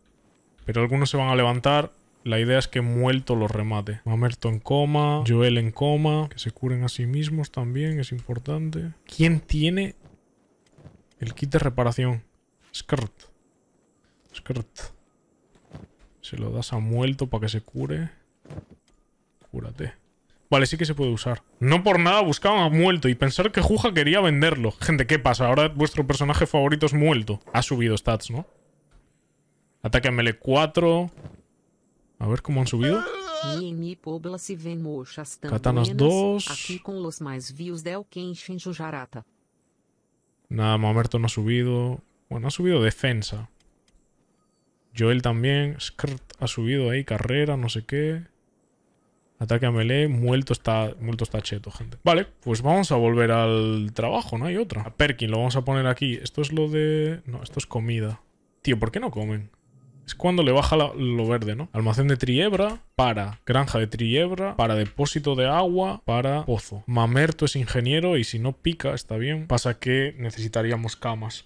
pero algunos se van a levantar. La idea es que muerto los remate. Mamerto en coma, Joel en coma. Que se curen a sí mismos también, es importante. ¿Quién tiene el kit de reparación? Skrrt. Skrrt. Se lo das a muerto para que se cure. Cúrate. Vale, sí que se puede usar. No por nada buscaban a muerto y pensar que Juja quería venderlo. Gente, ¿qué pasa? Ahora vuestro personaje favorito es muerto. Ha subido stats, ¿no? Ataque a melee cuatro. A ver cómo han subido. Katanas dos. Nada, Mamerto no ha subido. Bueno, ha subido defensa. Joel también. Skrrt ha subido ahí. Carrera, no sé qué. Ataque a melee, muerto está, muerto está cheto, gente. Vale, pues vamos a volver al trabajo, no hay otra. A Perkin lo vamos a poner aquí. Esto es lo de... No, esto es comida. Tío, ¿por qué no comen? Es cuando le baja la, lo verde, ¿no? Almacén de Triebra, para granja de Triebra, para depósito de agua, para pozo. Mamerto es ingeniero y si no pica está bien. Pasa que necesitaríamos camas.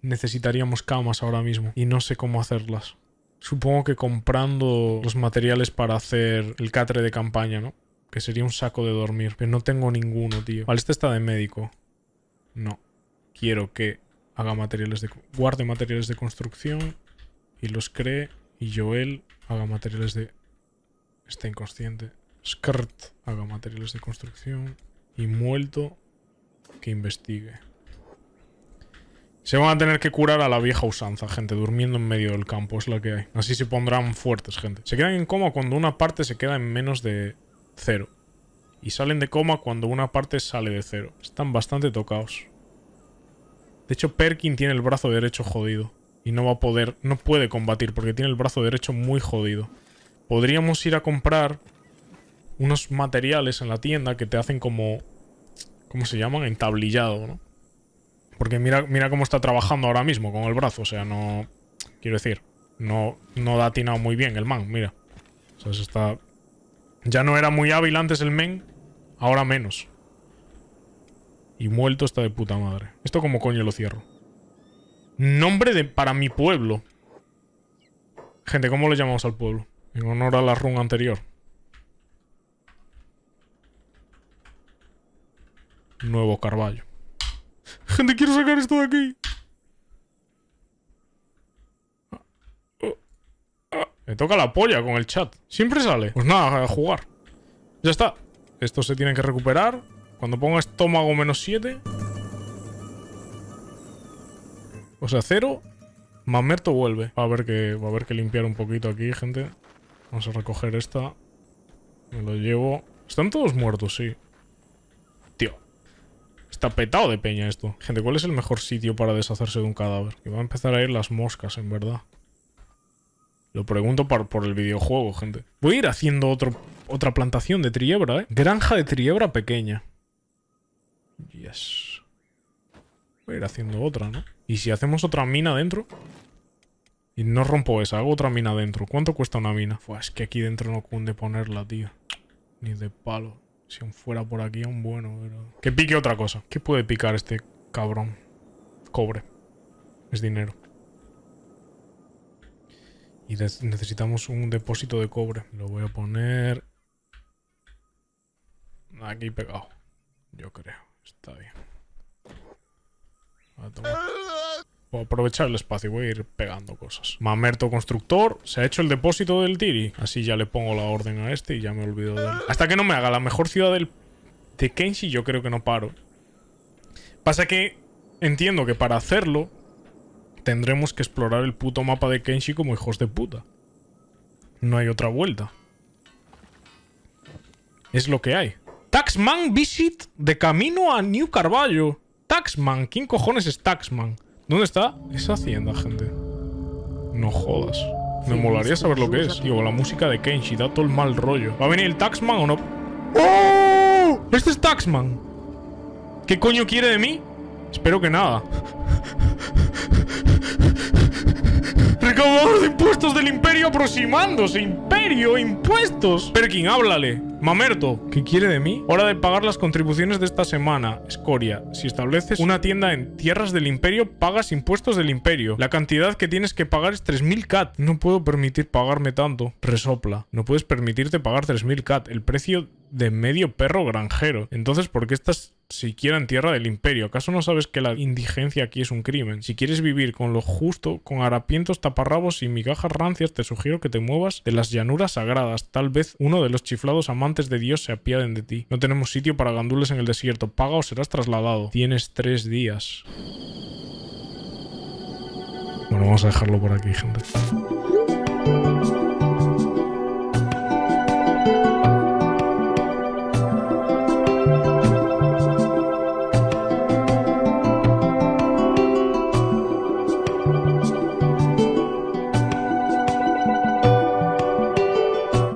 Necesitaríamos camas ahora mismo y no sé cómo hacerlas. Supongo que comprando los materiales para hacer el catre de campaña, ¿no? Que sería un saco de dormir. Pero no tengo ninguno, tío. Vale, este está de médico. No. Quiero que haga materiales de... Guarde materiales de construcción. Y los cree. Y Joel haga materiales de... Está inconsciente. Skrrt haga materiales de construcción. Y muerto que investigue. Se van a tener que curar a la vieja usanza, gente, durmiendo en medio del campo, es la que hay. Así se pondrán fuertes, gente. Se quedan en coma cuando una parte se queda en menos de cero. Y salen de coma cuando una parte sale de cero. Están bastante tocados. De hecho, Perkin tiene el brazo derecho jodido. Y no va a poder, no puede combatir porque tiene el brazo derecho muy jodido. Podríamos ir a comprar unos materiales en la tienda que te hacen como... ¿Cómo se llaman? Entablillado, ¿no? Porque mira, mira cómo está trabajando ahora mismo con el brazo. O sea, no... Quiero decir, no, no da atinado muy bien el man, mira. O sea, se está... Ya no era muy hábil antes el men, ahora menos. Y Muerto está de puta madre. Esto como coño lo cierro. Nombre de... para mi pueblo. Gente, ¿cómo le llamamos al pueblo? En honor a la run anterior. Nuevo Carballo. Gente, quiero sacar esto de aquí. Me toca la polla con el chat. Siempre sale. Pues nada, a jugar. Ya está. Esto se tiene que recuperar. Cuando ponga estómago menos siete. O sea, cero. Mamerto vuelve. Va a haber que, va a haber que limpiar un poquito aquí, gente. Vamos a recoger esta. Me lo llevo. Están todos muertos, sí. Tío. Está petado de peña esto. Gente, ¿cuál es el mejor sitio para deshacerse de un cadáver? Que va a empezar a ir las moscas, en verdad. Lo pregunto por, por el videojuego, gente. Voy a ir haciendo otro, otra plantación de triebra, ¿eh? Granja de triebra pequeña. Yes. Voy a ir haciendo otra, ¿no? ¿Y si hacemos otra mina dentro? Y no rompo esa, hago otra mina dentro. ¿Cuánto cuesta una mina? Fua, es que aquí dentro no cunde ponerla, tío. Ni de palo. Si aún fuera por aquí, aún bueno, pero... Que pique otra cosa. ¿Qué puede picar este cabrón? Cobre. Es dinero. Y necesitamos un depósito de cobre. Lo voy a poner... aquí pegado. Yo creo. Está bien. Voy a tomar... Voy a aprovechar el espacio. Voy a ir pegando cosas. Mamerto constructor. Se ha hecho el depósito del tiri. Así ya le pongo la orden a este y ya me olvido de él. Hasta que no me haga la mejor ciudad del... de Kenshi, yo creo que no paro. Pasa que... entiendo que para hacerlo... tendremos que explorar el puto mapa de Kenshi como hijos de puta. No hay otra vuelta. Es lo que hay. Taxman visit de camino a New Carballo. Taxman. ¿Quién cojones es Taxman? ¿Dónde está esa hacienda, gente? No jodas. Me molaría saber lo que es. Tío, la música de Kenshi da todo el mal rollo. ¿Va a venir el Taxman o no? ¡Oh! Este es Taxman. ¿Qué coño quiere de mí? Espero que nada. Recaudador de impuestos del imperio aproximándose. Imperio, impuestos. Perkin, háblale. Mamerto, ¿qué quiere de mí? Hora de pagar las contribuciones de esta semana. Escoria, si estableces una tienda en tierras del imperio, pagas impuestos del imperio. La cantidad que tienes que pagar es tres mil cat. No puedo permitir pagarme tanto. Resopla, no puedes permitirte pagar tres mil cat. El precio de medio perro granjero. Entonces, ¿por qué estás siquiera en tierra del imperio? ¿Acaso no sabes que la indigencia aquí es un crimen? Si quieres vivir con lo justo, con harapientos, taparrabos y migajas rancias, te sugiero que te muevas de las llanuras sagradas. Tal vez uno de los chiflados amantes de Dios se apiaden de ti. No tenemos sitio para gandules en el desierto. Paga o serás trasladado. Tienes tres días. Bueno, vamos a dejarlo por aquí, gente.